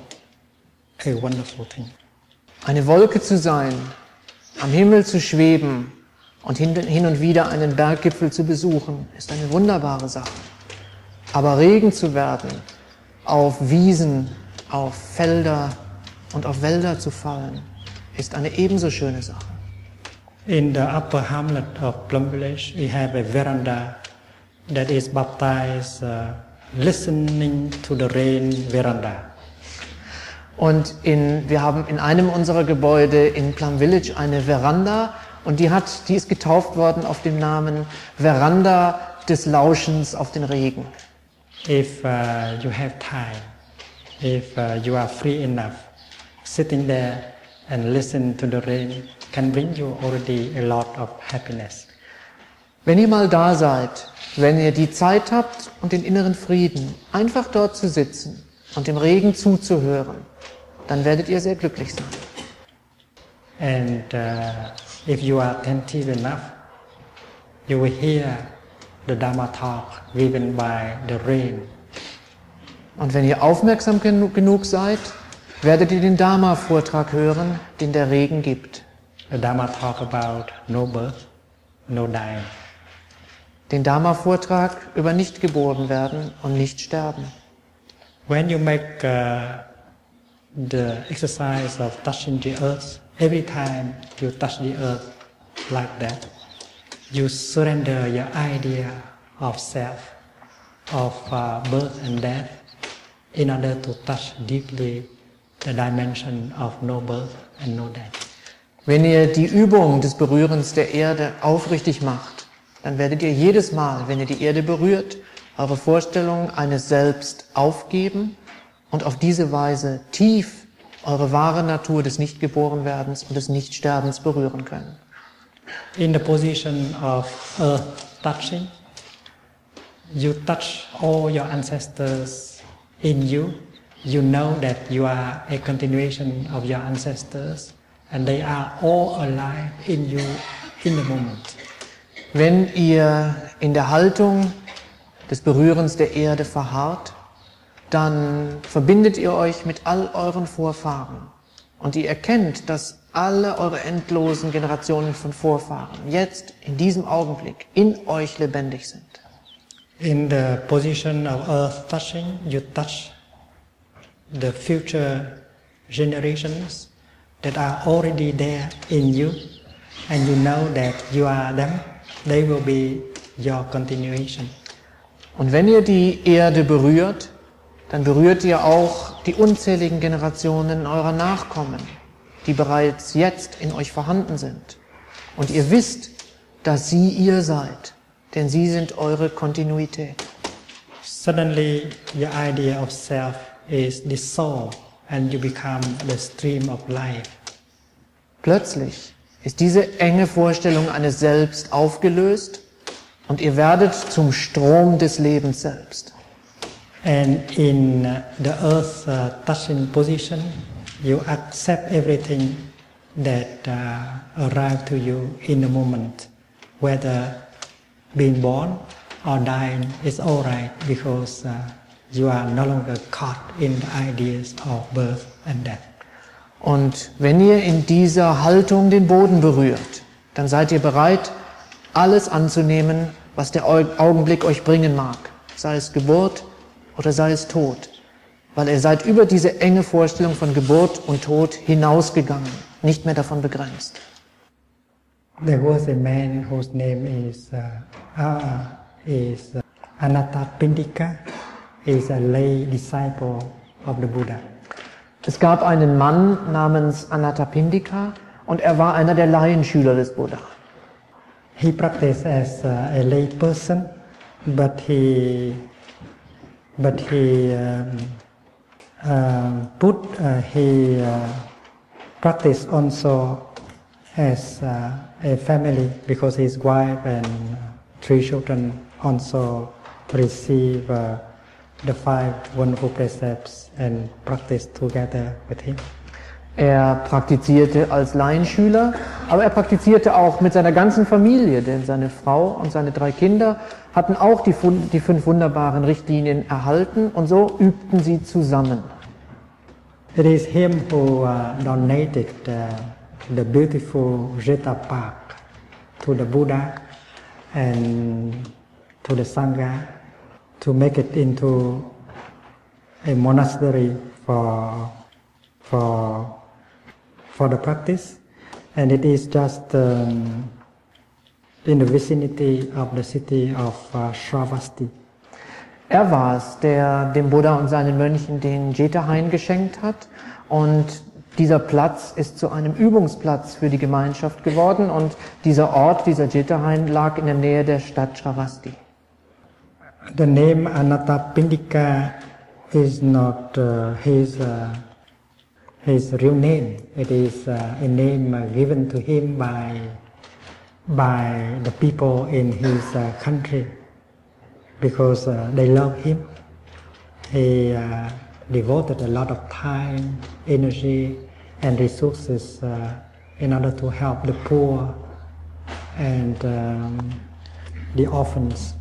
a wonderful thing. Eine Wolke zu sein, am Himmel zu schweben und hin, hin und wieder einen Berggipfel zu besuchen, ist eine wunderbare Sache. Aber Regen zu werden, auf Wiesen, auf Felder und auf Wälder zu fallen, ist eine ebenso schöne Sache. In the upper hamlet of Plum Village, we have a veranda that is baptized uh, listening to the rain veranda. Und in, wir haben in einem unserer Gebäude in Plum Village eine Veranda, und die hat, die ist getauft worden auf dem Namen Veranda des Lauschens auf den Regen. If uh, you have time, if uh, you are free enough, sitting there and listen to the rain can bring you already a lot of happiness. Wenn ihr mal da seid, wenn ihr die Zeit habt und den inneren Frieden, einfach dort zu sitzen und dem Regen zuzuhören, dann werdet ihr sehr glücklich sein. And uh, if you are attentive enough, you will hear the Dharma talk given by the rain. Und wenn ihr aufmerksam genu- genug seid, werdet ihr den Dharma-Vortrag hören, den der Regen gibt. The Dharma talk about no birth, no dying. Den Dharma-Vortrag über nicht geboren werden und nicht sterben. When you make uh, the exercise of touching the earth, every time you touch the earth like that, you surrender your idea of self, of uh, birth and death, in order to touch deeply the dimension of no birth and no death. Wenn ihr die Übung des Berührens der Erde aufrichtig macht, dann werdet ihr jedes Mal, wenn ihr die Erde berührt, eure Vorstellung eines Selbst aufgeben und auf diese Weise tief eure wahre Natur des Nichtgeborenwerdens und des Nichtsterbens berühren können. In the position of earth touching, you touch all your ancestors in you. You know that you are a continuation of your ancestors and they are all alive in you in the moment. Wenn ihr in der Haltung des Berührens der Erde verharrt, dann verbindet ihr euch mit all euren Vorfahren und ihr erkennt, dass alle eure endlosen Generationen von Vorfahren jetzt in diesem Augenblick in euch lebendig sind. In the position of earth touching, you touch the future generations that are already there in you, and you know that you are them. They will be your continuation. Und wenn ihr die Erde berührt, dann berührt ihr auch die unzähligen Generationen eurer Nachkommen, die bereits jetzt in euch vorhanden sind. Und ihr wisst, dass sie ihr seid, denn sie sind eure Kontinuität. Suddenly your idea of self is dissolved and you become the stream of life. Plötzlich ist diese enge Vorstellung eines Selbst aufgelöst und ihr werdet zum Strom des Lebens selbst. And in the earth uh, touching position, you accept everything that uh, arrived to you in the moment. Whether being born or dying is all right, because uh, you are no longer caught in the ideas of birth and death. Und wenn ihr in dieser Haltung den Boden berührt, dann seid ihr bereit, alles anzunehmen, was der Augenblick euch bringen mag, sei es Geburt oder sei es Tod, weil ihr seid über diese enge Vorstellung von Geburt und Tod hinausgegangen, nicht mehr davon begrenzt. There was a man whose name is, uh, uh, is uh, Anathapindika, is a lay disciple of the Buddha. Es gab einen Mann namens Anathapindika und er war einer der Laienschüler des Buddha. He practiced as a lay person, but he, but he um, uh, put uh, he uh, practiced also as uh, a family, because his wife and three children also receive uh, the five wonderful precepts and practice together with him. Er praktizierte als Laienschüler, aber er praktizierte auch mit seiner ganzen Familie, denn seine Frau und seine drei Kinder hatten auch die, die fünf wunderbaren Richtlinien erhalten und so übten sie zusammen. It is him who uh, donated uh, the beautiful Jetavana park to the Buddha and to the Sangha, to make it into a monastery for for for the practice, and it is just um, in the vicinity of the city of uh, Shravasti. Er war es, der dem Buddha und seinen Mönchen den Jeta-Hain geschenkt hat, und dieser Platz ist zu einem Übungsplatz für die Gemeinschaft geworden, und dieser Ort, dieser Jeta-Hain, lag in der Nähe der Stadt Shravasti. The name Anathapindika is not uh, his uh, his real name. It is uh, a name given to him by by the people in his uh, country, because uh, they love him. He uh, devoted a lot of time, energy, and resources uh, in order to help the poor and um, the orphans.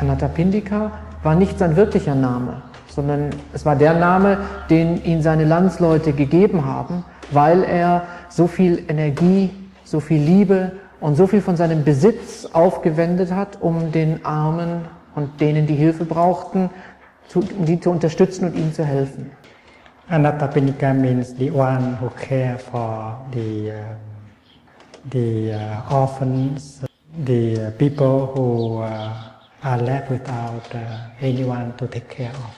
Anathapindika war nicht sein wirklicher Name, sondern es war der Name, den ihm seine Landsleute gegeben haben, weil er so viel Energie, so viel Liebe und so viel von seinem Besitz aufgewendet hat, um den Armen und denen, die Hilfe brauchten, zu, die zu unterstützen und ihnen zu helfen. Anathapindika means the one who cares for the, uh, the uh, orphans, the people who uh, are left without uh, anyone to take care of.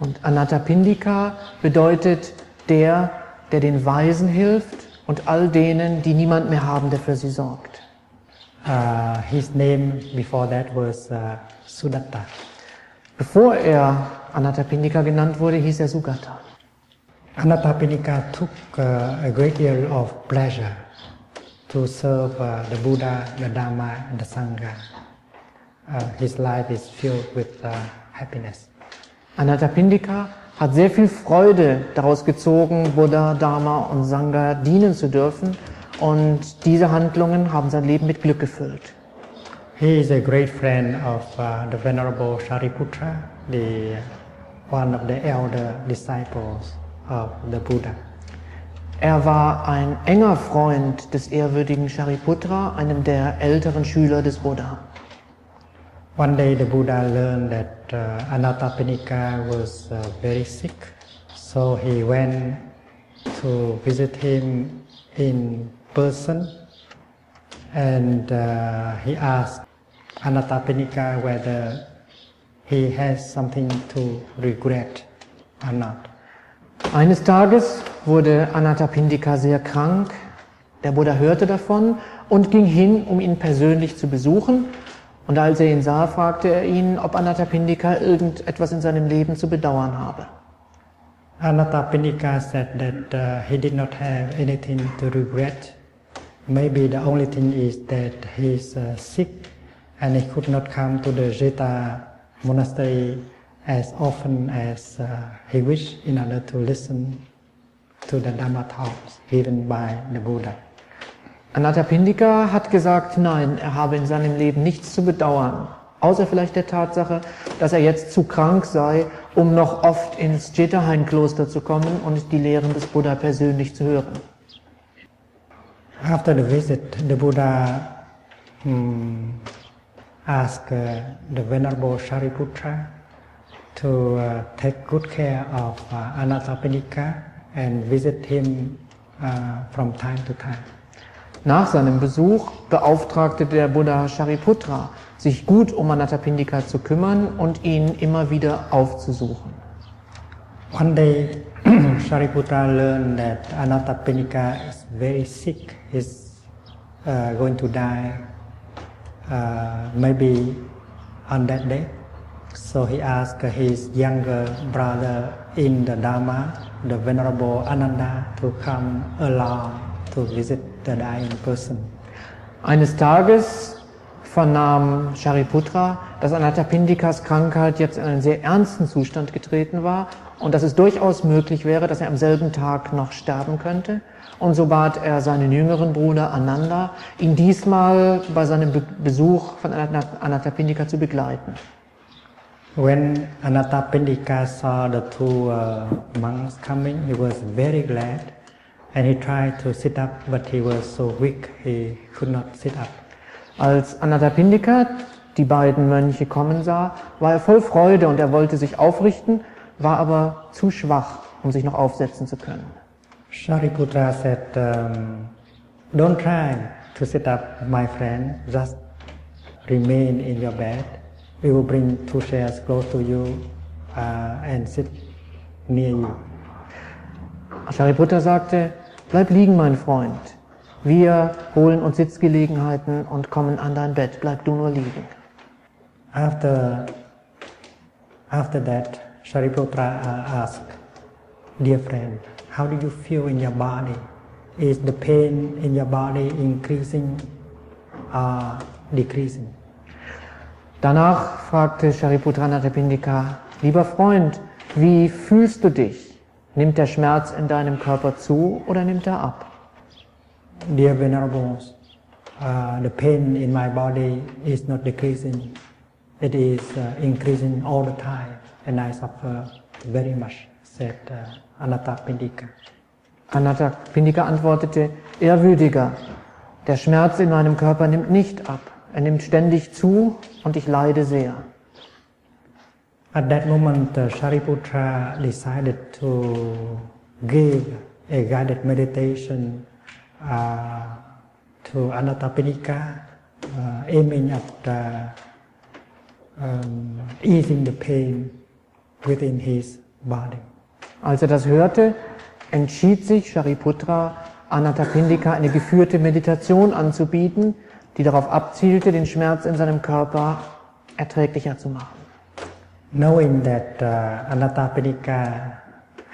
Und Anathapindika bedeutet der, der den Waisen hilft und all denen, die niemand mehr haben, der für sie sorgt. Uh, his name before that was uh, Sudatta. Bevor er Anathapindika genannt wurde, hieß er Sudatta. Anathapindika took uh, a great deal of pleasure to serve uh, the Buddha, the Dharma, and the Sangha. Uh, his life is filled with uh, happiness. Anathapindika hat sehr viel Freude daraus gezogen, Buddha, Dharma und Sangha dienen zu dürfen, und diese Handlungen haben sein Leben mit Glück gefüllt. He is a great friend of uh, the Venerable Shariputra, the one of the elder disciples of the Buddha. Er war ein enger Freund des ehrwürdigen Shariputra, einem der älteren Schüler des Buddha. One day the Buddha learned that uh, Anathapindika was uh, very sick, so he went to visit him in person, and uh, he asked Anathapindika whether he has something to regret or not. Eines Tages wurde Anathapindika sehr krank. Der Buddha hörte davon und ging hin, um ihn persönlich zu besuchen. Und als er ihn sah, fragte er ihn, ob Anathapindika irgendetwas in seinem Leben zu bedauern habe. Anathapindika said that uh, he did not have anything to regret. Maybe the only thing is that he is uh, sick and he could not come to the Jeta monastery as often as uh, he wished in order to listen to the Dhamma talks given by the Buddha. Anathapindika hat gesagt, nein, er habe in seinem Leben nichts zu bedauern, außer vielleicht der Tatsache, dass er jetzt zu krank sei, um noch oft ins Jetavana-Kloster zu kommen und die Lehren des Buddha persönlich zu hören. After the visit, the Buddha um, asked uh, the Venerable Shariputra to uh, take good care of uh, Anathapindika and visit him uh, from time to time. Nach seinem Besuch beauftragte der Buddha Shariputra, sich gut um Anathapindika zu kümmern und ihn immer wieder aufzusuchen. One day Shariputra learned that Anathapindika is very sick, he's uh, going to die uh, maybe on that day. So he asked his younger brother in the Dharma, the Venerable Ananda, to come along to visit the dying person. Eines Tages vernahm Shariputra, dass Anathapindikas Krankheit jetzt in einen sehr ernsten Zustand getreten war und dass es durchaus möglich wäre, dass er am selben Tag noch sterben könnte. Und so bat er seinen jüngeren Bruder Ananda, ihn diesmal bei seinem Be- Besuch von Anathapindika zu begleiten. When Anathapindika saw the two uh, monks coming, he was very glad. And he tried to sit up, but he was so weak, he could not sit up. Als Anathapindika die beiden Mönche kommen sah, war er voll Freude und er wollte sich aufrichten, war aber zu schwach, um sich noch aufsetzen zu können. Shariputra said, um, don't try to sit up, my friend, just remain in your bed. We will bring two chairs close to you uh, and sit near you. Shariputra sagte, bleib liegen, mein Freund. Wir holen uns Sitzgelegenheiten und kommen an dein Bett. Bleib du nur liegen. After, after that, Shariputra asked, dear friend, how do you feel in your body? Is the pain in your body increasing or decreasing? Danach fragte Shariputra Anathapindika, lieber Freund, wie fühlst du dich? Nimmt der Schmerz in deinem Körper zu oder nimmt er ab? Dear Venerables, uh, the pain in my body is not decreasing. It is uh, increasing all the time. and I suffer very much, said uh, Anathapindika. Anathapindika antwortete, Ehrwürdiger, der Schmerz in meinem Körper nimmt nicht ab, er nimmt ständig zu und ich leide sehr. At that moment, uh, Shariputra decided to give a guided meditation uh, to Anathapindika, uh, aiming at uh, um, easing the pain within his body. Als er das hörte, entschied sich Shariputra, Anathapindika eine geführte Meditation anzubieten, die darauf abzielte, den Schmerz in seinem Körper erträglicher zu machen. Knowing that uh, Anathapindika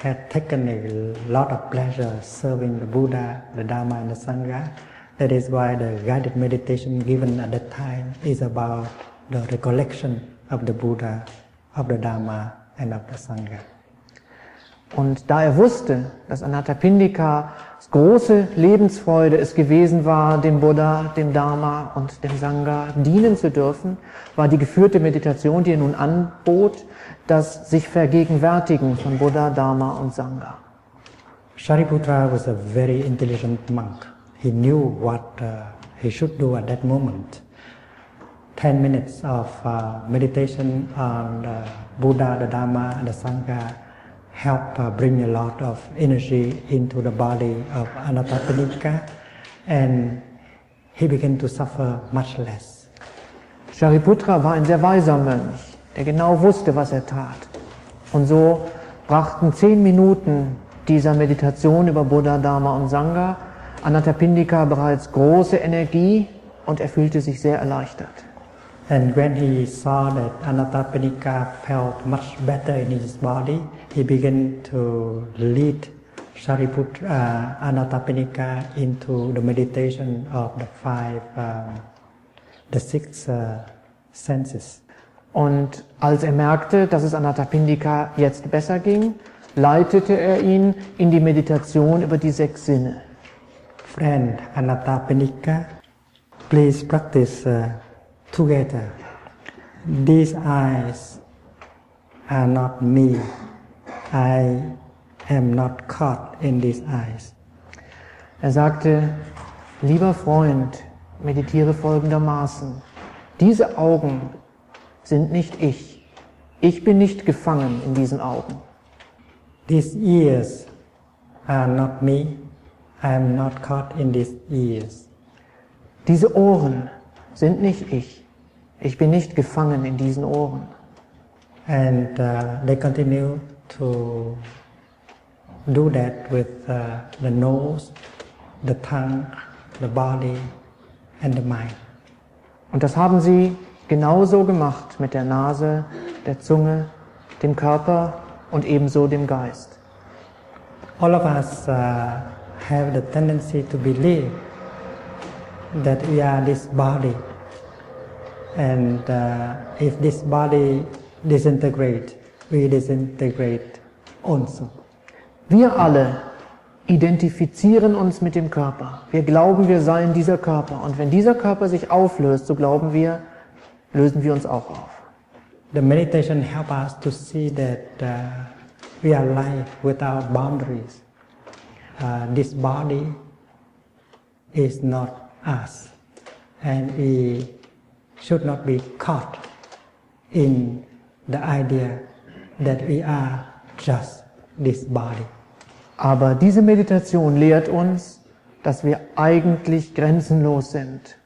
had taken a lot of pleasure serving the Buddha, the Dharma and the Sangha, that is why the guided meditation given at that time is about the recollection of the Buddha, of the Dharma and of the Sangha. Und da er wusste, dass Anathaపింdikas große Lebensfreude es gewesen war, dem Buddha, dem Dharma und dem Sangha dienen zu dürfen, war die geführte Meditation, die er nun anbot, das sich Vergegenwärtigen von Buddha, Dharma und Sangha. Shariputra was a very intelligent monk. He knew what uh, he should do at that moment. Ten minutes of uh, meditation on the Buddha, the Dharma and the Sangha help uh, bring a lot of energy into the body of Anathapindika, and he began to suffer much less. Shariputra war ein sehr weiser Mönch, der genau wusste, was er tat. Und so brachten zehn Minuten dieser Meditation über Buddha, Dharma und Sangha Anathapindika bereits große Energie, und er fühlte sich sehr erleichtert. And when he saw that Anathapindika felt much better in his body, he began to lead Shariputra, uh, Anathapindika into the meditation of the five, um, the six uh, senses. Und als er merkte, dass es Anathapindika jetzt besser ging, leitete er ihn in die Meditation über die sechs Sinne. Friend Anathapindika, please practice uh, together. These eyes are not me. I am not caught in these eyes. Er sagte, lieber Freund, meditiere folgendermaßen. Diese Augen sind nicht ich. Ich bin nicht gefangen in diesen Augen. These ears are not me. I am not caught in these ears. Diese Ohren sind nicht ich. Ich bin nicht gefangen in diesen Ohren. And uh, they continue to do that with uh, the nose, the tongue, the body and the mind. Und das haben sie genauso gemacht mit der Nase, der Zunge, dem Körper und ebenso dem Geist. All of us uh, have the tendency to believe that we are this body, and uh, if this body disintegrates, we disintegrate also. Wir alle identifizieren uns mit dem Körper. Wir glauben, wir seien dieser Körper, und wenn dieser Körper sich auflöst, so glauben wir, lösen wir uns auch auf. The meditation helps us to see that uh, we are life without boundaries. Uh, this body is not us, and we should not be caught in the idea that we are just this body. Aber diese Meditation lehrt uns, dass wir eigentlich grenzenlos sind,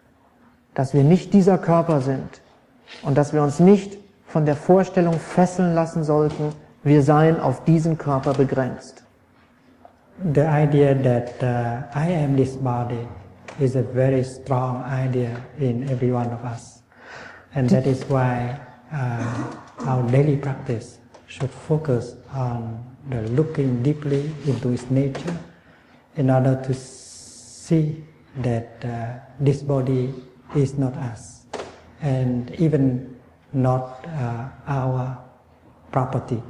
dass wir nicht dieser Körper sind und dass wir uns nicht von der Vorstellung fesseln lassen sollten, wir seien auf diesen Körper begrenzt. The idea that uh, I am this body is a very strong idea in every one of us, and that is why uh, our daily practice should focus on the looking deeply into its nature in order to see that uh, this body is not us, and even not uh, our property.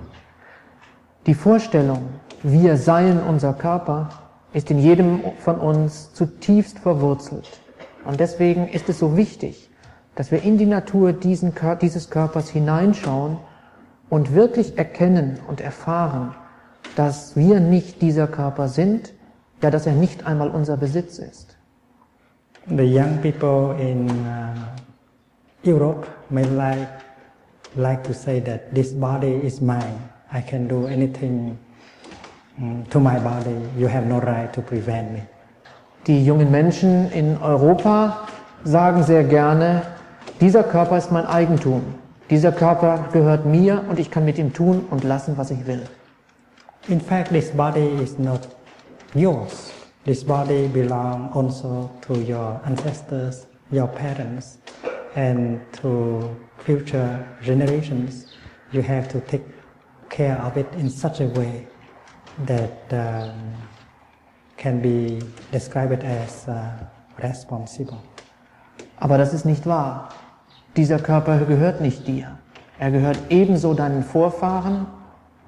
Die Vorstellung, wir seien unser Körper, ist in jedem von uns zutiefst verwurzelt. Und deswegen ist es so wichtig, dass wir in die Natur diesen, dieses Körpers hineinschauen und wirklich erkennen und erfahren, dass wir nicht dieser Körper sind, ja, dass er nicht einmal unser Besitz ist. The young people in uh, Europe may like, like to say that this body is mine. I can do anything to my body. You have no right to prevent me. Die jungen Menschen in Europa sagen sehr gerne, dieser Körper ist mein Eigentum. Dieser Körper gehört mir und ich kann mit ihm tun und lassen, was ich will. In fact, this body is not yours. This body belongs also to your ancestors, your parents, and to future generations. You have to take care of it in such a way that um, can be described as uh, responsible. Aber das ist nicht wahr. Dieser Körper gehört nicht dir. Er gehört ebenso deinen Vorfahren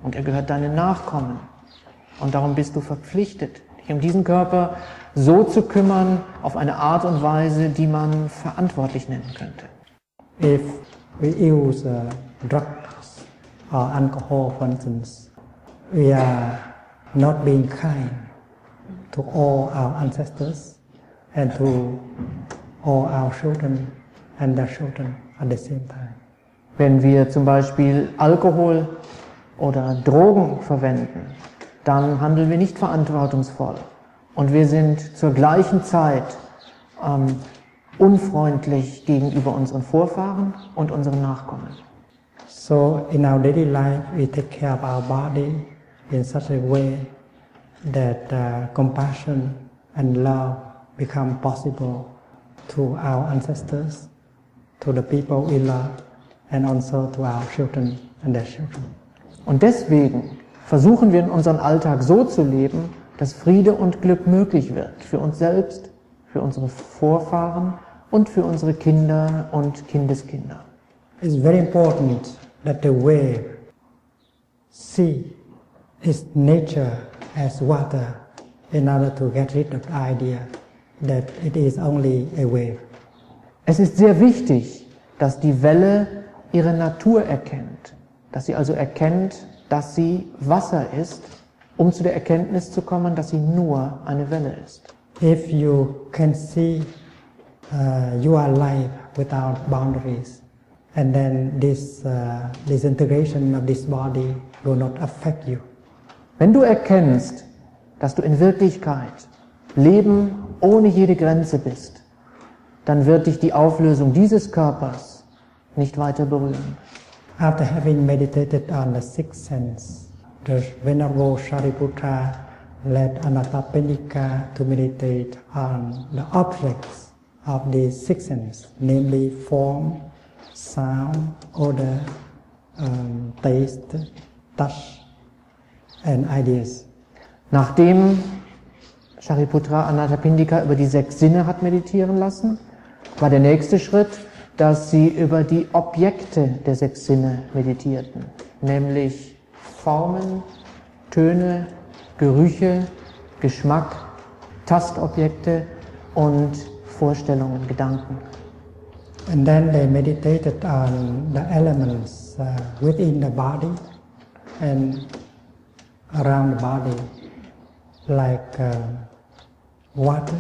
und er gehört deinen Nachkommen. Und darum bist du verpflichtet, dich um diesen Körper so zu kümmern, auf eine Art und Weise, die man verantwortlich nennen könnte. If we use uh, drugs or alcohol, for instance, we are not being kind to all our ancestors and to all our children and their children at the same time. Wenn wir zum Beispiel Alkohol oder Drogen verwenden, dann handeln wir nicht verantwortungsvoll und wir sind zur gleichen Zeit ähm, unfreundlich gegenüber unseren Vorfahren und unseren Nachkommen. So in our daily life we take care of our body in such a way that uh, compassion and love become possible to our ancestors, to the people we love, and also to our children and their children. Und deswegen versuchen wir in unserem Alltag so zu leben, dass Friede und Glück möglich wird für uns selbst, für unsere Vorfahren und für unsere Kinder und Kindeskinder. It's very important that the wave see its nature as water in order to get rid of the idea that it is only a wave. Es ist sehr wichtig, dass die Welle ihre Natur erkennt, dass sie also erkennt, dass sie Wasser ist, um zu der Erkenntnis zu kommen, dass sie nur eine Welle ist. If you can see uh, your life without boundaries, and then this uh, disintegration of this body will not affect you. Wenn du erkennst, dass du in Wirklichkeit Leben ohne jede Grenze bist, dann wird dich die Auflösung dieses Körpers nicht weiter berühren. After having meditated on the sixth sense, the Venerable Shariputra led Anathapindika to meditate on the objects of the sixth sense, namely form, sound, odor, um, taste, touch, and ideas. Nachdem Shariputra Anathapindika über die sechs Sinne hat meditieren lassen, war der nächste Schritt, dass sie über die Objekte der sechs Sinne meditierten, nämlich Formen, Töne, Gerüche, Geschmack, Tastobjekte und Vorstellungen, Gedanken. And then they meditated on the elements uh, within the body and around the body, like uh, water,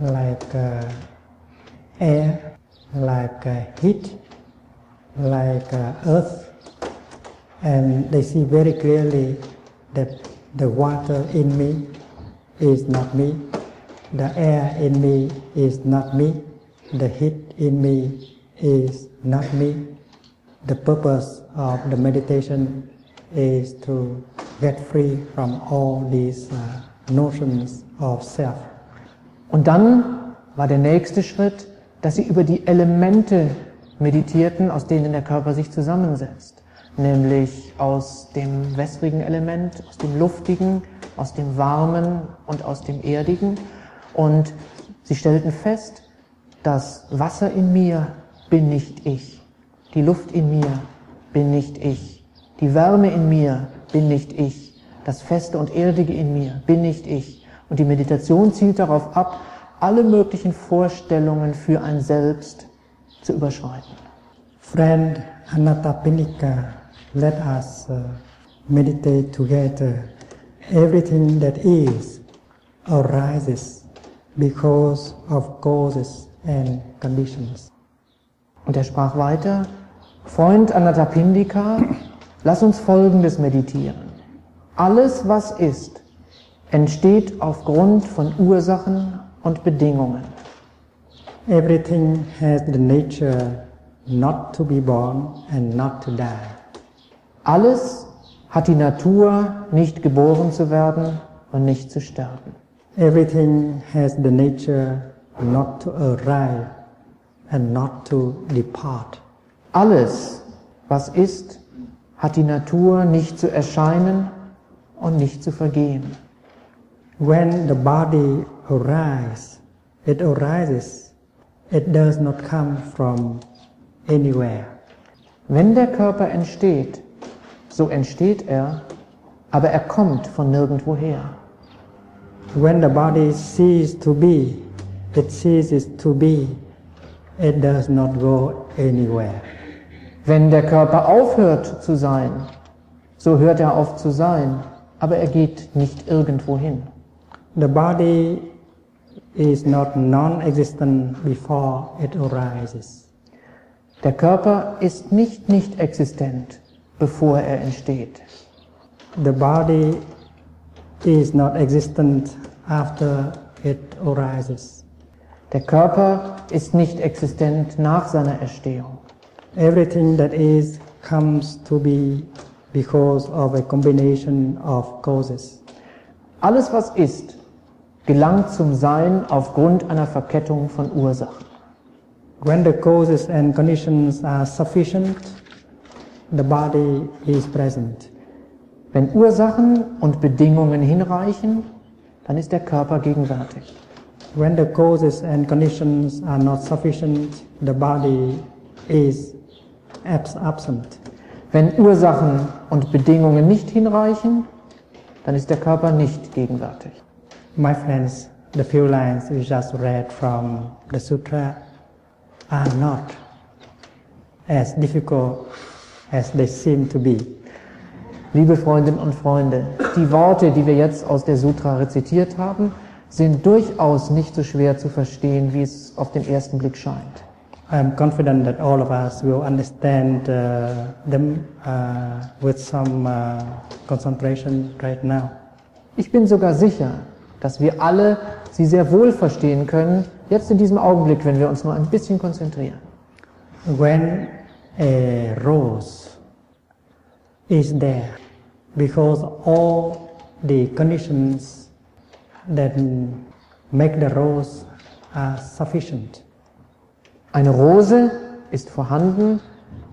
like uh, air, like uh, heat, like uh, earth, and they see very clearly that the water in me is not me, the air in me is not me, the heat in me is not me. The purpose of the meditation is to get free from all these uh, notions of self. Und dann war der nächste Schritt, dass sie über die Elemente meditierten, aus denen der Körper sich zusammensetzt, nämlich aus dem wässrigen Element, aus dem luftigen, aus dem warmen und aus dem erdigen. Und sie stellten fest, das Wasser in mir bin nicht ich, die Luft in mir bin nicht ich, die Wärme in mir bin nicht ich, das Feste und Erdige in mir bin nicht ich. Und die Meditation zielt darauf ab, alle möglichen Vorstellungen für ein Selbst zu überschreiten. Friend Anathapindika let us uh, meditate together. Everything that is arises because of causes and conditions. Und er sprach weiter: Freund Anathapindika, lass uns Folgendes meditieren. Alles, was ist, entsteht aufgrund von Ursachen und Bedingungen. Everything has the nature not to be born and not to die. Alles hat die Natur, nicht geboren zu werden und nicht zu sterben. Everything has the nature not to arrive and not to depart. Alles, was ist, hat die Natur, nicht zu erscheinen und nicht zu vergehen. When the body arises, it arises. It does not come from anywhere. Wenn der Körper entsteht, so entsteht er, aber er kommt von nirgendwoher. When the body ceases to be, it ceases to be. It does not go anywhere. Wenn der Körper aufhört zu sein, so hört er auf zu sein, aber er geht nicht irgendwo hin. The body is not non-existent before it arises. Der Körper ist nicht nicht existent, bevor er entsteht. The body is not existent after it arises. Der Körper ist nicht existent nach seiner Erstehung. Everything that is comes to be because of a combination of causes. Alles, was ist, gelangt zum Sein aufgrund einer Verkettung von Ursachen. When the causes and conditions are sufficient, the body is present. Wenn Ursachen und Bedingungen hinreichen, dann ist der Körper gegenwärtig. When the causes and conditions are not sufficient, the body is absent. Wenn Ursachen und Bedingungen nicht hinreichen, dann ist der Körper nicht gegenwärtig. My friends, the few lines we just read from the sutra are not as difficult as they seem to be. Liebe Freundinnen und Freunde, die Worte, die wir jetzt aus der Sutra rezitiert haben, sind durchaus nicht so schwer zu verstehen, wie es auf den ersten Blick scheint. I am confident that all of us will understand uh, them uh, with some uh, concentration right now. Ich bin sogar sicher, dass wir alle sie sehr wohl verstehen können, jetzt in diesem Augenblick, wenn wir uns nur ein bisschen konzentrieren. When a rose is there, because all the conditions that make the rose are sufficient. Eine Rose ist vorhanden,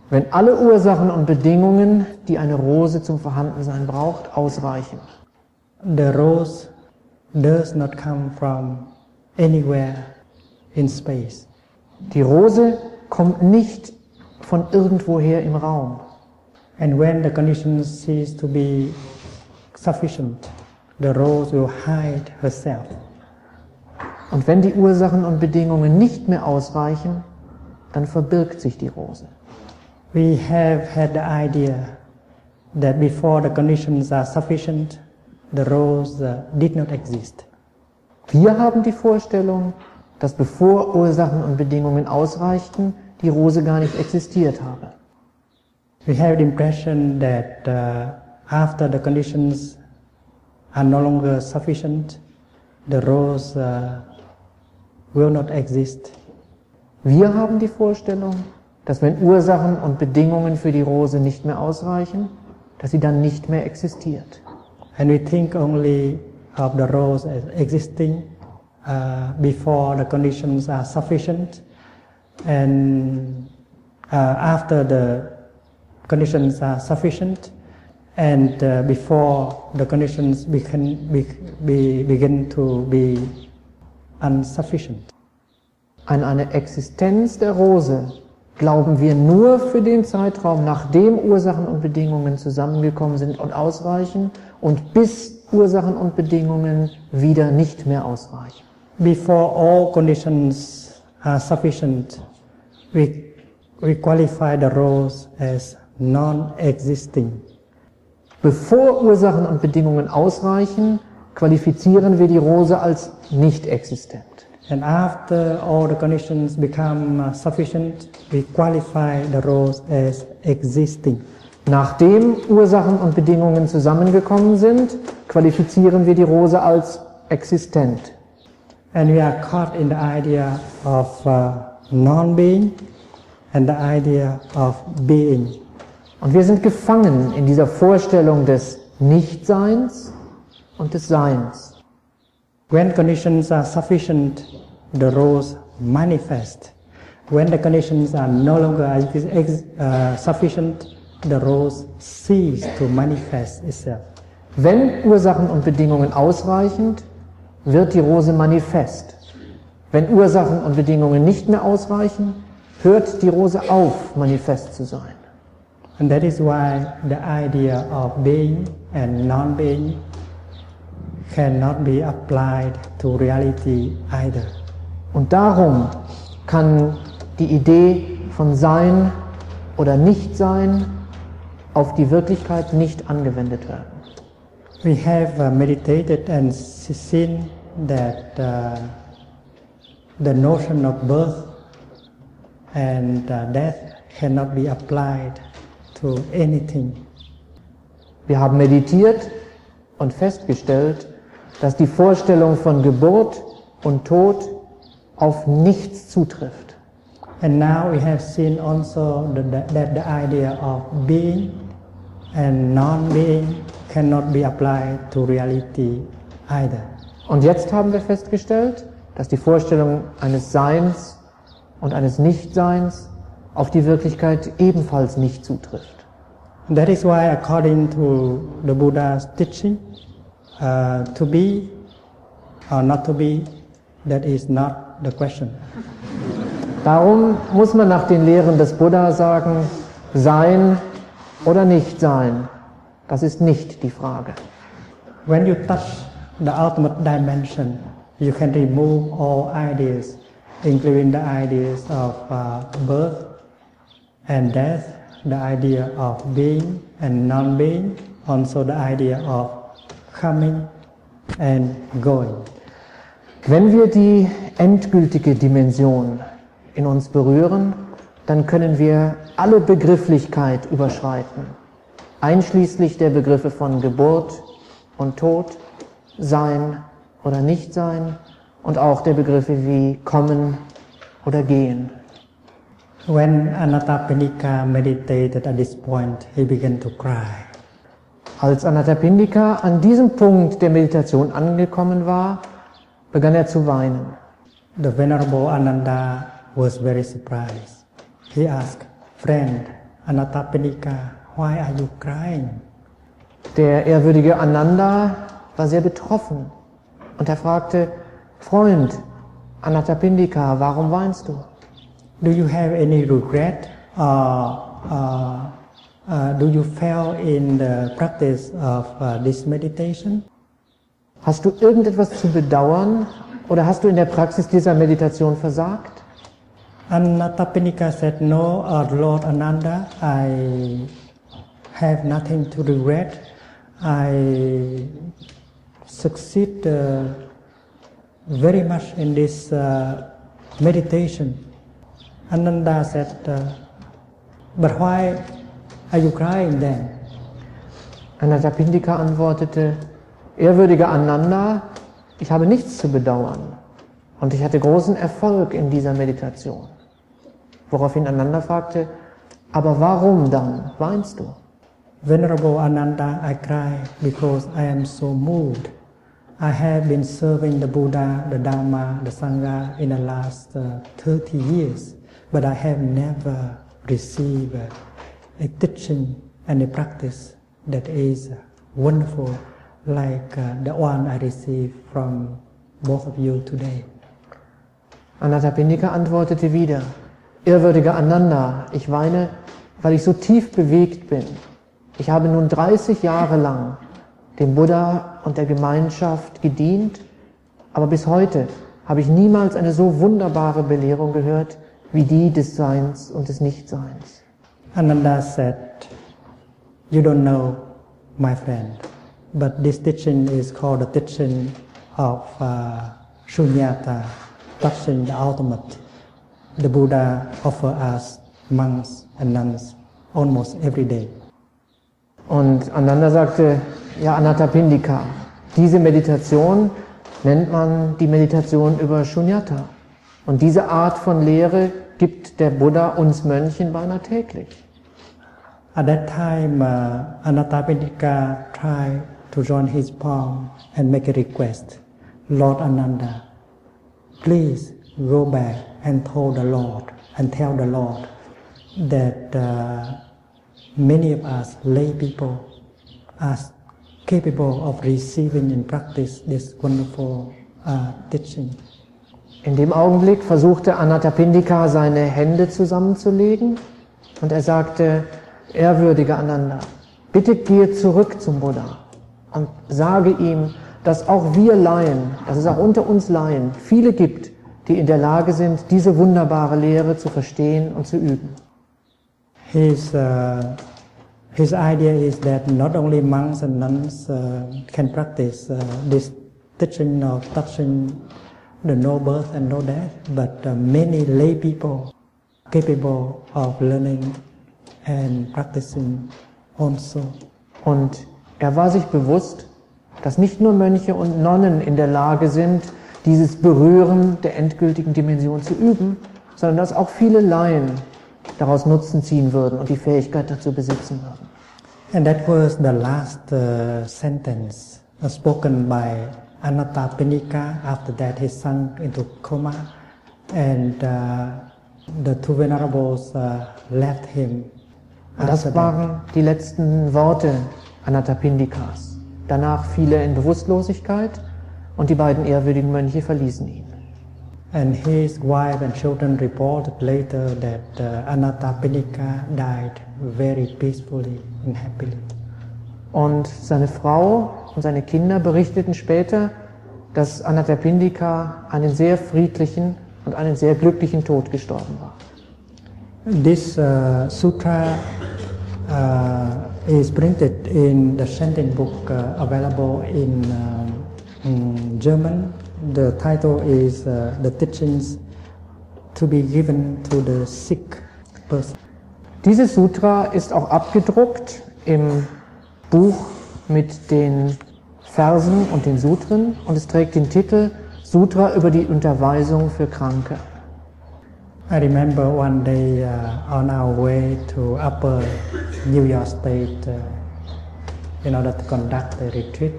wenn alle Ursachen und Bedingungen, die eine Rose zum Vorhandensein braucht, ausreichen. The rose does not come from anywhere in space. Die Rose kommt nicht von irgendwoher im Raum. And when the conditions cease to be sufficient, the rose will hide herself. Und wenn die Ursachen und Bedingungen nicht mehr ausreichen, dann verbirgt sich die Rose. We have had the idea that before the conditions are sufficient, the rose did not exist. Wir haben die Vorstellung, dass bevor Ursachen und Bedingungen ausreichten, die Rose gar nicht existiert habe. We have the impression that uh, after the conditions are no longer sufficient, the rose uh, will not exist. Wir haben die Vorstellung, dass wenn Ursachen und Bedingungen für die Rose nicht mehr ausreichen, dass sie dann nicht mehr existiert. And we think only of the rose as existing uh, before the conditions are sufficient, and uh, after the conditions are sufficient, and uh, before the conditions begin, be, be, begin to be insufficient. An eine Existenz der Rose glauben wir nur für den Zeitraum, nachdem Ursachen und Bedingungen zusammengekommen sind und ausreichen, und bis Ursachen und Bedingungen wieder nicht mehr ausreichen. Before all conditions are sufficient, we, we qualify the rose as non-existing. Bevor Ursachen und Bedingungen ausreichen, qualifizieren wir die Rose als nicht existent. And after all the conditions become sufficient, we qualify the rose as existing. Nachdem Ursachen und Bedingungen zusammengekommen sind, qualifizieren wir die Rose als existent. And we are caught in the idea of uh, non-being and the idea of being. Und wir sind gefangen in dieser Vorstellung des Nichtseins und des Seins. When conditions are sufficient, the rose manifests. When the conditions are no longer uh, sufficient, the rose ceases to manifest itself. Wenn Ursachen und Bedingungen ausreichend, wird die Rose manifest. Wenn Ursachen und Bedingungen nicht mehr ausreichen, hört die Rose auf, manifest zu sein. And that is why the idea of being and non-being cannot be applied to reality either. Und darum kann die Idee von Sein oder Nichtsein auf die Wirklichkeit nicht angewendet werden. We have uh, meditated and seen that uh, the notion of birth and uh, death cannot be applied to anything. Wir haben meditiert und festgestellt, dass die Vorstellung von Geburt und Tod auf nichts zutrifft. And now we have seen also that the idea of being and non-being cannot be applied to reality either. Und jetzt haben wir festgestellt, dass die Vorstellung eines Seins und eines Nichtseins auf die Wirklichkeit ebenfalls nicht zutrifft. That is why, according to the Buddha's teaching, uh, to be or not to be, that is not the question. Darum muss man nach den Lehren des Buddha sagen, sein oder nicht sein, das ist nicht die Frage. When you touch the ultimate dimension, you can remove all ideas, including the ideas of uh, birth and death, the idea of being and non-being, also the idea of coming and going. Wenn wir die endgültige Dimension in uns berühren, dann können wir alle Begrifflichkeit überschreiten, einschließlich der Begriffe von Geburt und Tod, Sein oder Nichtsein und auch der Begriffe wie Kommen oder Gehen. When Anathapindika meditated at this point, he began to cry. Als Anathapindika an diesem Punkt der Meditation angekommen war, begann er zu weinen. The venerable Ananda was very surprised. He asked, "Friend, Anathapindika, why are you crying?" Der ehrwürdige Ananda war sehr betroffen und er fragte, "Freund, Anathapindika, warum weinst du?" Do you have any regret? Uh, uh, uh, do you fail in the practice of uh, this meditation? Hast du irgendetwas zu bedauern oder hast du in der Praxis dieser Meditation versagt? Anathapindika said, "No, uh, Lord Ananda, I have nothing to regret. I succeed uh, very much in this uh, meditation." Ananda said, uh, "But why are you crying then?" Anathapindika antwortete, "Ehrwürdiger Ananda, ich habe nichts zu bedauern und ich hatte großen Erfolg in dieser Meditation." Woraufhin Ananda fragte, "Aber warum dann weinst du?" Venerable Ananda, I cry because I am so moved. I have been serving the Buddha, the Dharma, the Sangha in the last uh, thirty years. But I have never received a teaching and a practice that is wonderful like the one I received from both of you today. Anathapindika antwortete wieder, "Ehrwürdiger Ananda, ich weine, weil ich so tief bewegt bin. Ich habe nun dreißig Jahre lang dem Buddha und der Gemeinschaft gedient, aber bis heute habe ich niemals eine so wunderbare Belehrung gehört, wie die des Seins und des Nichtseins." Ananda said, you don't know, my friend. But this teaching is called the teaching of uh, Shunyata, touching the ultimate. The Buddha offers us monks and nuns almost every day. Und Ananda sagte, ja, Anathapindika, diese Meditation nennt man die Meditation über Shunyata. Und diese Art von Lehre gibt der Buddha uns Mönchen beinahe täglich. At that time, uh, Anathapindika tried to join his palm and make a request. Lord Ananda, please go back and tell the Lord, and tell the Lord that uh, many of us lay people are capable of receiving and practice this wonderful uh, teaching. In dem Augenblick versuchte Anathapindika, seine Hände zusammenzulegen, und er sagte, ehrwürdiger Ananda, bitte gehe zurück zum Buddha und sage ihm, dass auch wir Laien, dass es auch unter uns Laien viele gibt, die in der Lage sind, diese wunderbare Lehre zu verstehen und zu üben. His, uh, his idea is that not only monks and nuns uh, can practice uh, this teaching of touching the no birth and no death, but uh, many lay people capable of learning and practicing also. Und er war sich bewusst, dass nicht nur Mönche und Nonnen in der Lage sind, dieses Berühren der endgültigen Dimension zu üben, sondern dass auch viele Laien daraus Nutzen ziehen würden und die Fähigkeit dazu besitzen würden. And that was the last uh, sentence spoken by Anathapindika. After that, he sunk into coma, and uh, the two venerables uh, left him. Und das waren die letzten Worte Anathapindikas. Danach fiel er in Bewusstlosigkeit, und die beiden ehrwürdigen Mönche verließen ihn. And his wife and children reported later that uh, Anathapindika died very peacefully and happily. Und seine Frau und seine Kinder berichteten später, dass Anathapindika einen sehr friedlichen und einen sehr glücklichen Tod gestorben war. This uh, sutra uh, is printed in the Shantin book, uh, available in uh, in German. The title is uh, The Teachings to be Given to the Sick Person. Dieses Sutra ist auch abgedruckt im Buch mit den Versen und den Sutren, und es trägt den Titel Sutra über die Unterweisung für Kranke. I remember one day uh, on our way to Upper New York State uh, in order to conduct a retreat,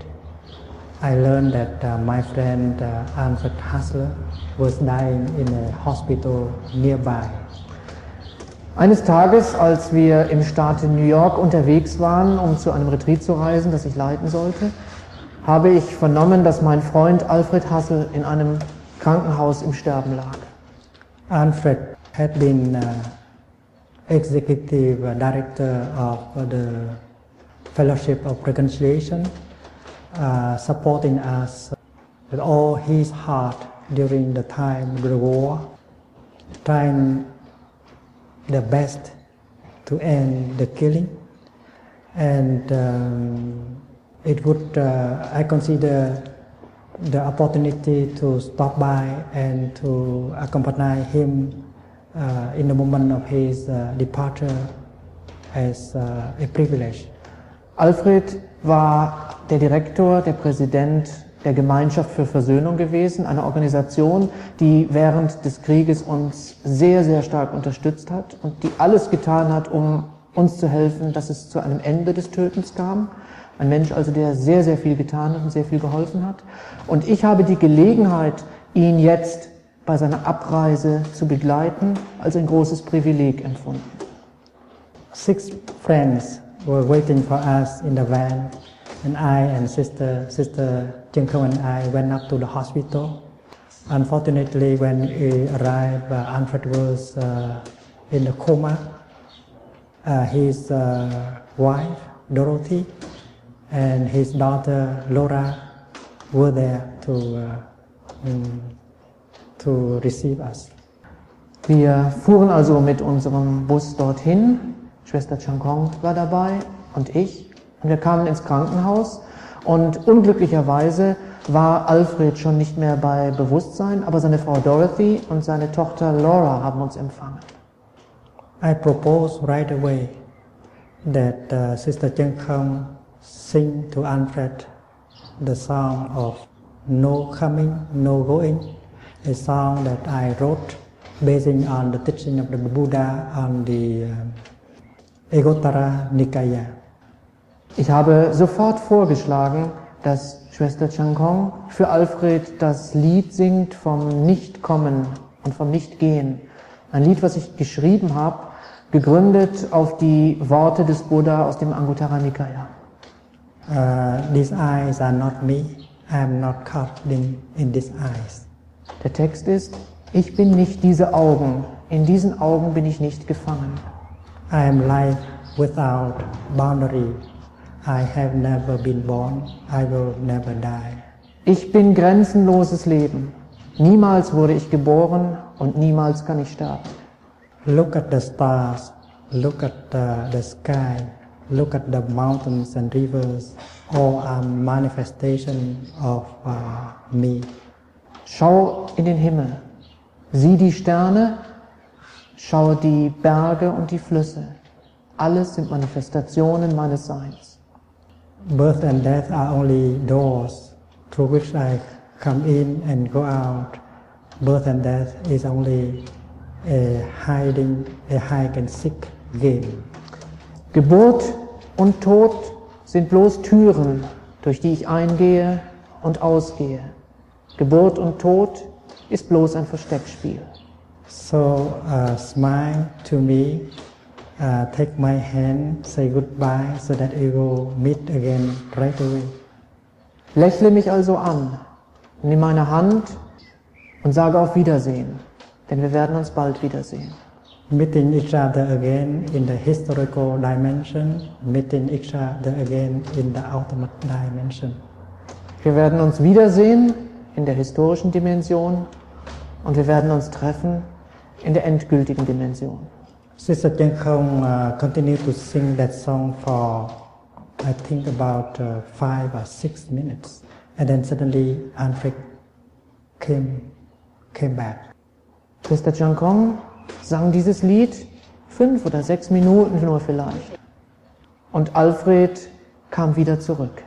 I learned that uh, my friend uh, Alfred Hassler was dying in a hospital nearby. Eines Tages, als wir im Staat New York unterwegs waren, um zu einem Retreat zu reisen, das ich leiten sollte, habe ich vernommen, dass mein Freund Alfred Hassel in einem Krankenhaus im Sterben lag. Alfred had been uh, executive director of the Fellowship of Reconciliation, uh, supporting us with all his heart during the time of the war, trying the best to end the killing, and um, it would uh, I consider the opportunity to stop by and to accompany him uh, in the moment of his uh, departure as uh, a privilege. Alfred war der Direktor, der Präsident der Gemeinschaft für Versöhnung gewesen, eine Organisation, die während des Krieges uns sehr, sehr stark unterstützt hat und die alles getan hat, um uns zu helfen, dass es zu einem Ende des Tötens kam. Ein Mensch also, der sehr, sehr viel getan hat und sehr viel geholfen hat. Und ich habe die Gelegenheit, ihn jetzt bei seiner Abreise zu begleiten, als ein großes Privileg empfunden. Six friends were waiting for us in the van. And I and Sister, Sister Chan Khong and I went up to the hospital. Unfortunately, when we arrived, uh, Alfred was uh, in a coma. Uh, his uh, wife, Dorothy, and his daughter, Laura, were there to, uh, um, to receive us. Wir fuhren also mit unserem Bus dorthin. Schwester Chan Khong war dabei. und ich. Und wir kamen ins Krankenhaus und unglücklicherweise war Alfred schon nicht mehr bei Bewusstsein, aber seine Frau Dorothy und seine Tochter Laura haben uns empfangen. I proposed right away that uh, Sister Chan Khong sing to Alfred the song of No Coming, No Going, a song that I wrote basing on the teaching of the Buddha on the uh, Aegotara Nikaya. Ich habe sofort vorgeschlagen, dass Schwester Chan Khong für Alfred das Lied singt vom Nichtkommen und vom Nichtgehen. Ein Lied, was ich geschrieben habe, gegründet auf die Worte des Buddha aus dem Anguttara Nikaya. Uh, these eyes are not me. I am not caught in, in these eyes. Der Text ist: Ich bin nicht diese Augen. In diesen Augen bin ich nicht gefangen. I am life without boundary. I have never been born. I will never die. Ich bin grenzenloses Leben. Niemals wurde ich geboren und niemals kann ich sterben. Look at the stars. Look at the, the sky. Look at the mountains and rivers. All are manifestations of uh, me. Schau in den Himmel. Sieh die Sterne. Schau die Berge und die Flüsse. Alles sind Manifestationen meines Seins. Birth and death are only doors through which I come in and go out. Birth and death is only a hiding, a hide and seek game. Geburt und Tod sind bloß Türen, durch die ich eingehe und ausgehe. Geburt und Tod ist bloß ein Versteckspiel. So uh, smile to me. Uh, take my hand, say goodbye, so that we will meet again right away. Lächle mich also an, nimm meine Hand und sage auf Wiedersehen, denn wir werden uns bald wiedersehen. Meeting each other again in the historical dimension, meeting each other again in the ultimate dimension. Wir werden uns wiedersehen in der historischen Dimension und wir werden uns treffen in der endgültigen Dimension. Sister Chan Khong uh, continued to sing that song for, I think, about uh, five or six minutes. And then suddenly Alfred came, came back. Sister Chan Khong sang dieses Lied fünf oder sechs Minuten nur vielleicht. Und Alfred kam wieder zurück.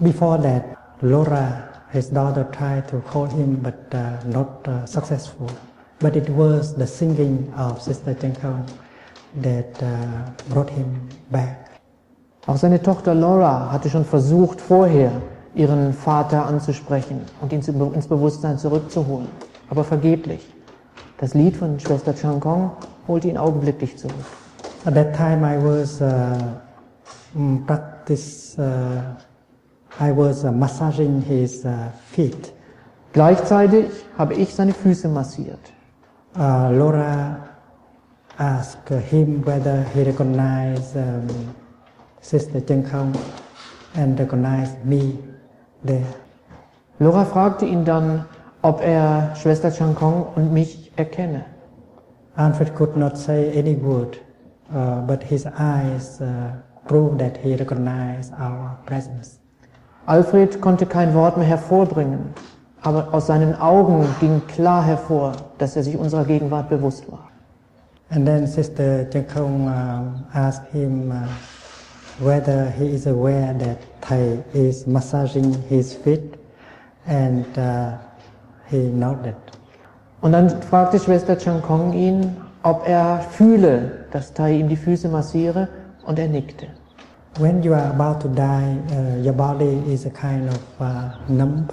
Before that, Laura, his daughter, tried to call him, but uh, not uh, successful. But it was the singing of Sister Chan Khong that uh, brought him back. Auch seine Tochter Laura hatte schon versucht vorher, ihren Vater anzusprechen und ihn ins Bewusstsein zurückzuholen, aber vergeblich. Das Lied von Schwester Chan Khong holte ihn augenblicklich zurück. At that time I was uh, practice. Uh, I was uh, massaging his uh, feet. Gleichzeitig habe ich seine Füße massiert. Uh, Laura asked him whether he recognized um, Sister Chan Khong and recognized me there. Laura fragte ihn dann, ob er Schwester Chan Khong und mich erkenne. Alfred could not say any word, uh, but his eyes uh, proved that he recognized our presence. Alfred konnte kein Wort mehr hervorbringen. Aber aus seinen Augen ging klar hervor, dass er sich unserer Gegenwart bewusst war. And then Sister Chan Khong uh, asked him uh, whether he is aware that Thai is massaging his feet, and uh, he nodded. Und dann fragte Schwester Chan Khong ihn, ob er fühle, dass Thai ihm die Füße massiere, und er nickte. When you are about to die, uh, your body is a kind of uh, numb.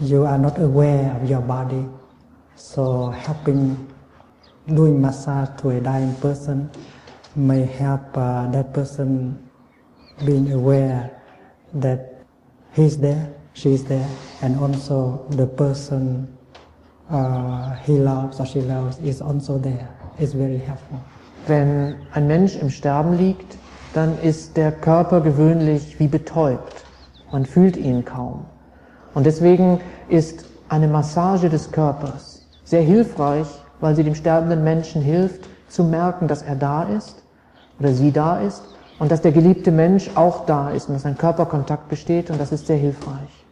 You are not aware of your body, so helping, doing massage to a dying person may help uh, that person being aware that he's there, she's there, and also the person uh, he loves or she loves is also there. It's very helpful. Wenn ein Mensch im Sterben liegt, dann ist der Körper gewöhnlich wie betäubt. Man fühlt ihn kaum. Und deswegen ist eine Massage des Körpers sehr hilfreich, weil sie dem sterbenden Menschen hilft, zu merken, dass er da ist oder sie da ist Und dass der geliebte Mensch auch da ist und dass ein Körperkontakt besteht, und das ist sehr hilfreich.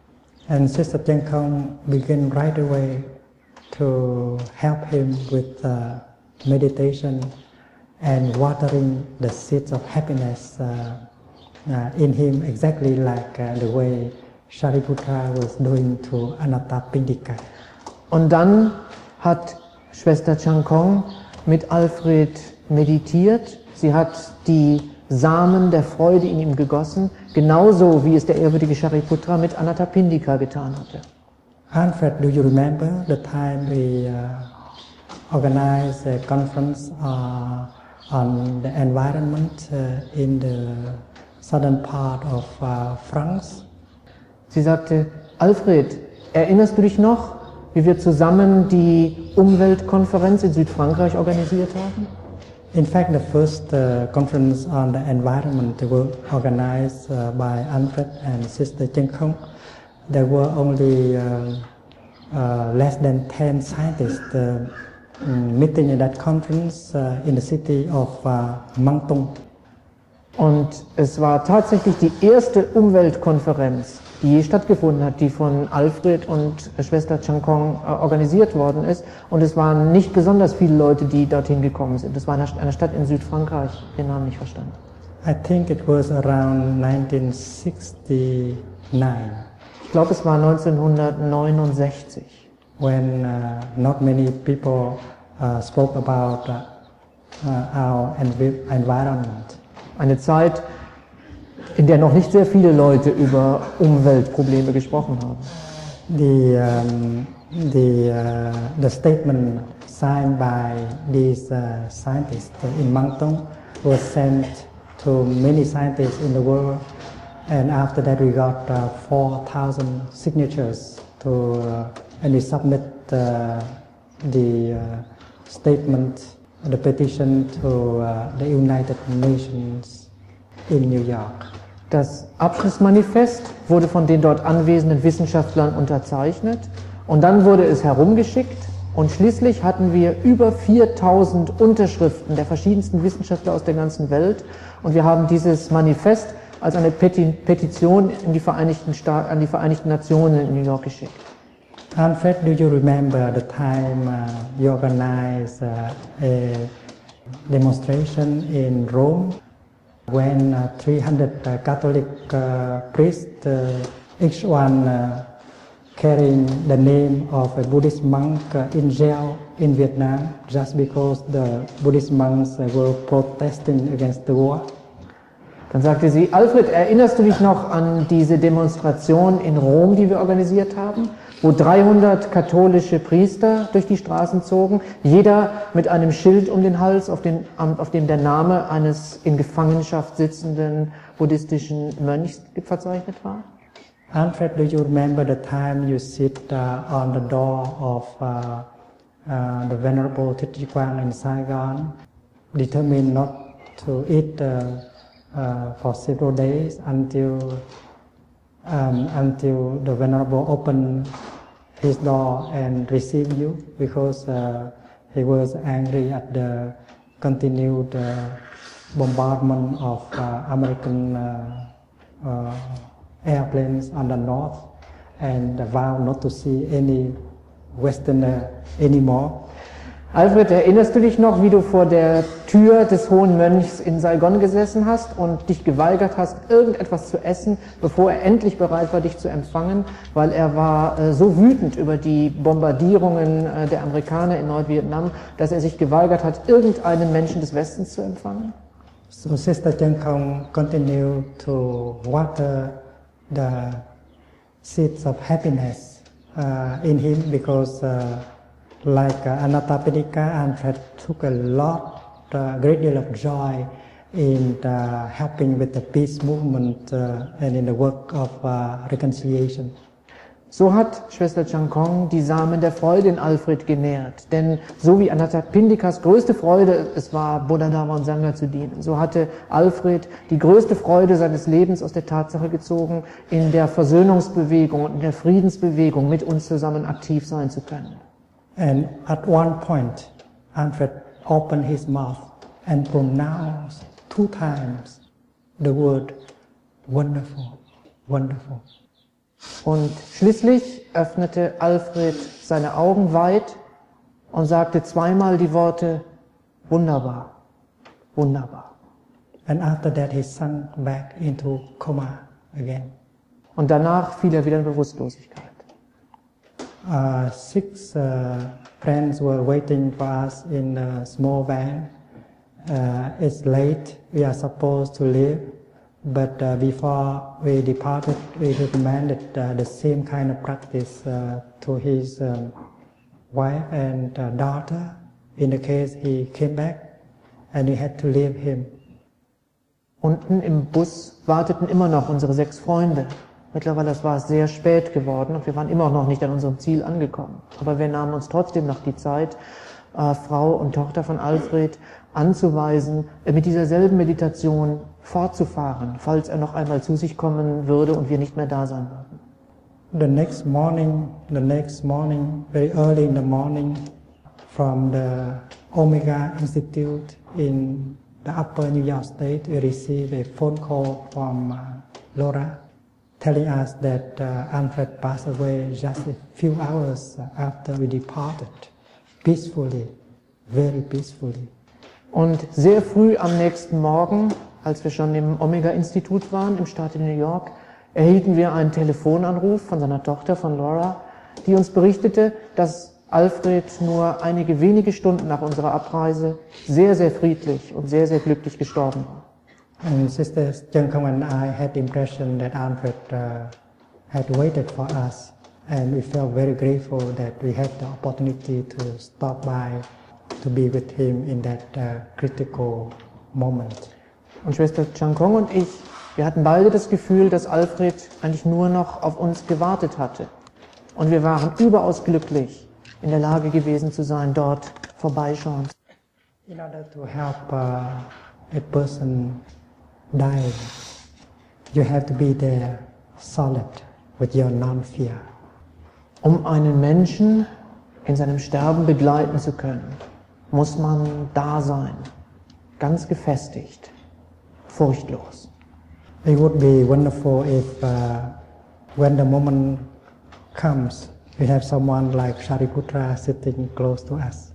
And Sister Chan Khong began right away to help him with uh, meditation and watering the seeds of happiness uh, uh, in him, exactly like uh, the way Shariputra was doing to Anathapindika. Und dann hat Schwester Chan Khong mit Alfred meditiert. Sie hat die Samen der Freude in ihm gegossen, genauso wie es der ehrwürdige Shariputra mit Anathapindika getan hatte. Alfred, do you remember the time we uh, organized a conference uh, on the environment uh, in the southern part of uh, France? Sie sagte, Alfred, erinnerst du dich noch, wie wir zusammen die Umweltkonferenz in Südfrankreich organisiert haben? In fact, the first uh, conference on the environment was organized uh, by Alfred and Sister Chan Khong. There were only uh, uh, less than ten scientists uh, meeting in that conference uh, in the city of uh, Menton. Und es war tatsächlich die erste Umweltkonferenz, die je stattgefunden hat, die von Alfred und Schwester Chan Khong äh, organisiert worden ist. Und es waren nicht besonders viele Leute, die dorthin gekommen sind. Es war in einer Stadt in Südfrankreich, den Namen nicht verstanden. I think it was around nineteen sixty-nine. Ich glaube, es war neunzehnhundertneunundsechzig. When uh, not many people uh, spoke about uh, our environment. Eine Zeit, in der noch nicht sehr viele Leute über Umweltprobleme gesprochen haben. The, um, the, uh, the statement signed by these uh, scientists in Menton was sent to many scientists in the world, and after that we got uh, four thousand signatures to uh, and we submit uh, the uh, statement, the petition to uh, the United Nations in New York. Das Abschlussmanifest wurde von den dort anwesenden Wissenschaftlern unterzeichnet, und dann wurde es herumgeschickt, und schließlich hatten wir über viertausend Unterschriften der verschiedensten Wissenschaftler aus der ganzen Welt, und wir haben dieses Manifest als eine Petition in die Vereinigten Staaten, an die Vereinigten Nationen in New York geschickt. Alfred, do you remember the time uh, you organized uh, a demonstration in Rome? When uh, three hundred uh, Catholic uh, priests, uh, each one uh, carrying the name of a Buddhist monk uh, in jail in Vietnam, just because the Buddhist monks uh, were protesting against the war. Dann sagte sie, Alfred, erinnerst du dich noch an diese Demonstration in Rom, die wir organisiert haben, wo dreihundert katholische Priester durch die Straßen zogen, jeder mit einem Schild um den Hals, auf dem, auf dem der Name eines in Gefangenschaft sitzenden buddhistischen Mönchs verzeichnet war? Alfred, do you remember the time you sit uh, on the door of uh, uh, the venerable Thich Quang in Saigon, determined not to eat uh, Uh, for several days until um, until the venerable opened his door and received you, because uh, he was angry at the continued uh, bombardment of uh, American uh, uh, airplanes on the north, and vowed not to see any Westerner anymore. Alfred, erinnerst du dich noch, wie du vor der Tür des Hohen Mönchs in Saigon gesessen hast und dich geweigert hast, irgendetwas zu essen, bevor er endlich bereit war, dich zu empfangen, weil er war äh, so wütend über die Bombardierungen äh, der Amerikaner in Nordvietnam, dass er sich geweigert hat, irgendeinen Menschen des Westens zu empfangen? So Sister Chan Khong continued to water the seeds of happiness uh, in him, because uh, like uh, Anathapindika, Alfred took a lot, a uh, great deal of joy in uh, helping with the peace movement uh, and in the work of uh, reconciliation. So hat Schwester Chan Khong die Samen der Freude in Alfred genährt. Denn so wie Anathapindikas größte Freude es war, Buddha, Dharma und Sangha zu dienen, so hatte Alfred die größte Freude seines Lebens aus der Tatsache gezogen, in der Versöhnungsbewegung und in der Friedensbewegung mit uns zusammen aktiv sein zu können. And at one point, Alfred opened his mouth and pronounced two times, the word wonderful, wonderful. Und schließlich öffnete Alfred seine Augen weit und sagte zweimal die Worte wunderbar, wunderbar. And after that he sank back into coma again. Und danach fiel er wieder in Bewusstlosigkeit. Uh, six uh, friends were waiting for us in a small van. Uh, it's late. We are supposed to leave, but uh, before we departed, we recommended uh, the same kind of practice uh, to his um, wife and uh, daughter. In the case he came back, and we had to leave him. Unten im Bus warteten immer noch unsere sechs Freunde. Mittlerweile war es sehr spät geworden und wir waren immer noch nicht an unserem Ziel angekommen. Aber wir nahmen uns trotzdem noch die Zeit, äh, Frau und Tochter von Alfred anzuweisen, mit dieser selben Meditation fortzufahren, falls er noch einmal zu sich kommen würde und wir nicht mehr da sein würden. The next morning, the next morning, very early in the morning, from the Omega Institute in the upper New York State, we received a phone call from uh, Laura, telling us that uh, Alfred passed away just a few hours after we departed, peacefully, very peacefully. Und sehr früh am nächsten Morgen, als wir schon im Omega-Institut waren, im Staat in New York, erhielten wir einen Telefonanruf von seiner Tochter, von Laura, die uns berichtete, dass Alfred nur einige wenige Stunden nach unserer Abreise sehr, sehr friedlich und sehr, sehr glücklich gestorben war. And Sister Chan Khong and I had the impression that Alfred uh, had waited for us, and we felt very grateful that we had the opportunity to stop by to be with him in that uh, critical moment. Und Schwester Chan Khong und ich, wir hatten beide das Gefühl, dass Alfred eigentlich nur noch auf uns gewartet hatte. Und wir waren überaus glücklich, in der Lage gewesen zu sein, dort vorbeischauen. In order to help uh, a person dying, you have to be there solid with your non-fear. Um einen Menschen in seinem Sterben begleiten zu können, muss man da sein, ganz gefestigt, furchtlos. It would be wonderful if, uh, when the moment comes, we have someone like Shariputra sitting close to us.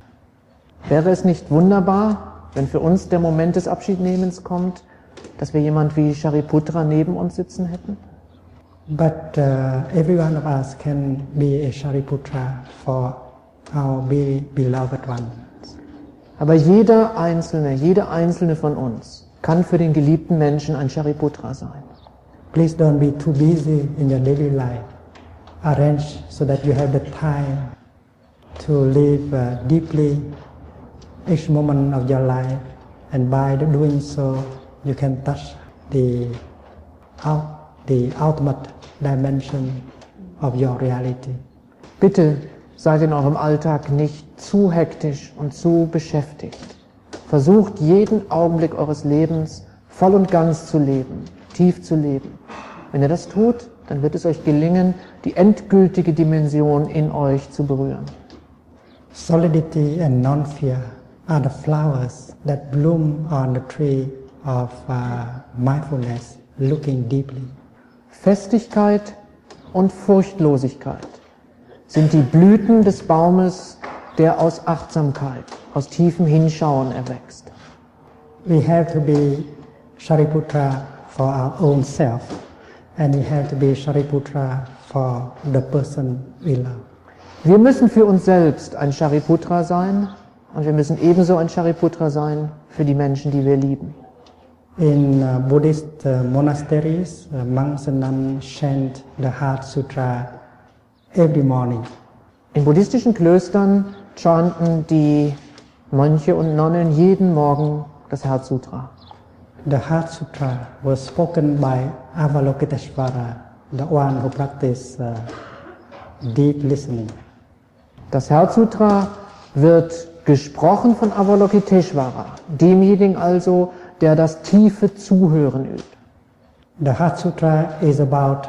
Wäre es nicht wunderbar, wenn für uns der Moment des Abschiednehmens kommt, dass wir jemand wie Shariputra neben uns sitzen hätten? But uh, every one of us can be a Shariputra for our be beloved ones. Aber jeder Einzelne, jede Einzelne von uns kann für den geliebten Menschen ein Shariputra sein. Please don't be too busy in your daily life. Arrange so that you have the time to live uh, deeply each moment of your life, and by doing so, you can touch the, out, the ultimate dimension of your reality. Bitte seid in eurem Alltag nicht zu hektisch und zu beschäftigt. Versucht jeden Augenblick eures Lebens voll und ganz zu leben, tief zu leben. Wenn ihr das tut, dann wird es euch gelingen, die endgültige Dimension in euch zu berühren. Solidity and non-fear are the flowers that bloom on the tree of uh, mindfulness, looking deeply. Festigkeit und Furchtlosigkeit sind die Blüten des Baumes, der aus Achtsamkeit, aus tiefem Hinschauen erwächst. We have to be Shariputra for our own self, and we have to be Shariputra for the person we love. Wir müssen für uns selbst ein Shariputra sein, und wir müssen ebenso ein Shariputra sein für die Menschen, die wir lieben. In uh, Buddhist uh, monasteries, uh, monks and nuns chant the Heart Sutra every morning. In buddhistischen Klöstern chanten die Mönche und Nonnen jeden Morgen das Heart Sutra. The Heart Sutra was spoken by Avalokiteshvara, the one who practiced uh, deep listening. Das Heart Sutra wird gesprochen von Avalokiteshvara, demjenigen also, der das tiefe Zuhören übt. The Heart Sutra is about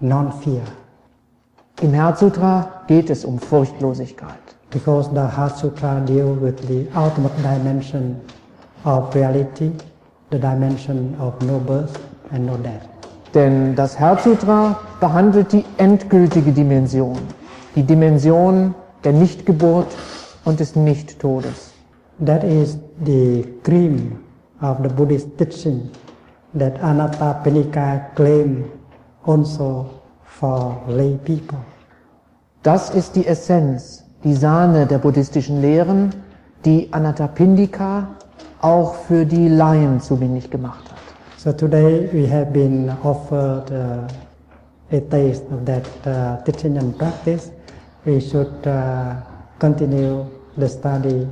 non-fear. Im Heart Sutra geht es um Furchtlosigkeit. Because the Heart Sutra deals with the ultimate dimension of reality the dimension of no birth and no death. Denn das Heart Sutra behandelt die endgültige Dimension, die Dimension der Nichtgeburt und des Nichttodes. That is the cream of the Buddhist teaching that Anathapindika claim also for lay people. Das ist die Essenz, die Sahne der buddhistischen Lehren, die Anathapindika auch für die Laien zugänglich gemacht hat. So today we have been offered uh, a taste of that uh, teaching and practice. We should uh, continue the study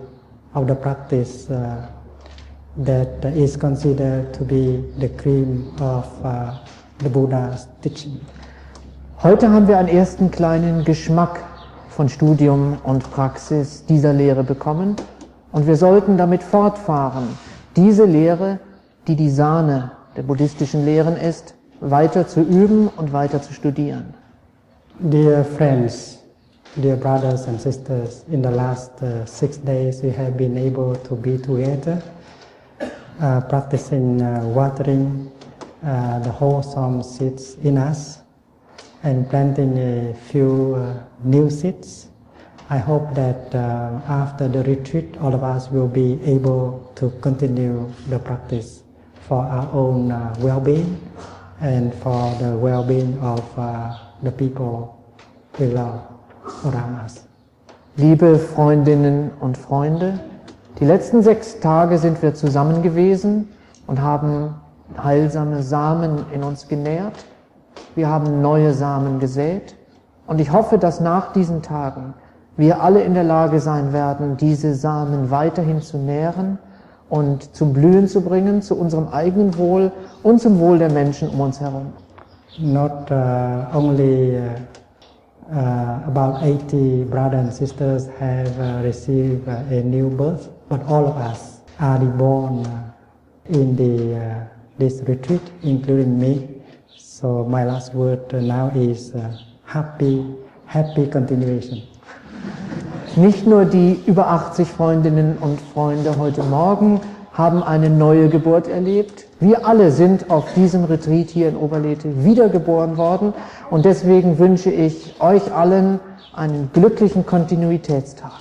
of the practice uh, that is considered to be the cream of uh, the Buddha's teaching. Heute haben wir einen ersten kleinen Geschmack von Studium und Praxis dieser Lehre bekommen und wir sollten damit fortfahren, diese Lehre, die die Sahne der buddhistischen Lehren ist, weiter zu üben und weiter zu studieren. Dear friends, dear brothers and sisters, in the last uh, six days we have been able to be together, uh, practicing uh, watering uh, the wholesome seeds in us and planting a few uh, new seeds. I hope that uh, after the retreat all of us will be able to continue the practice for our own uh, well-being and for the well-being of uh, the people we love around us. Liebe Freundinnen und Freunde, die letzten sechs Tage sind wir zusammen gewesen und haben heilsame Samen in uns genährt. Wir haben neue Samen gesät und ich hoffe, dass nach diesen Tagen wir alle in der Lage sein werden, diese Samen weiterhin zu nähren und zum Blühen zu bringen, zu unserem eigenen Wohl und zum Wohl der Menschen um uns herum. Not uh, only uh, uh, about eighty brothers and sisters have uh, received uh, a new birth, but all of us are reborn in the, uh, this retreat, including me. So my last word now is uh, happy, happy continuation. Nicht nur die über achtzig Freundinnen und Freunde heute Morgen haben eine neue Geburt erlebt. Wir alle sind auf diesem Retreat hier in Oberlethe wiedergeboren worden und deswegen wünsche ich euch allen einen glücklichen Kontinuitätstag.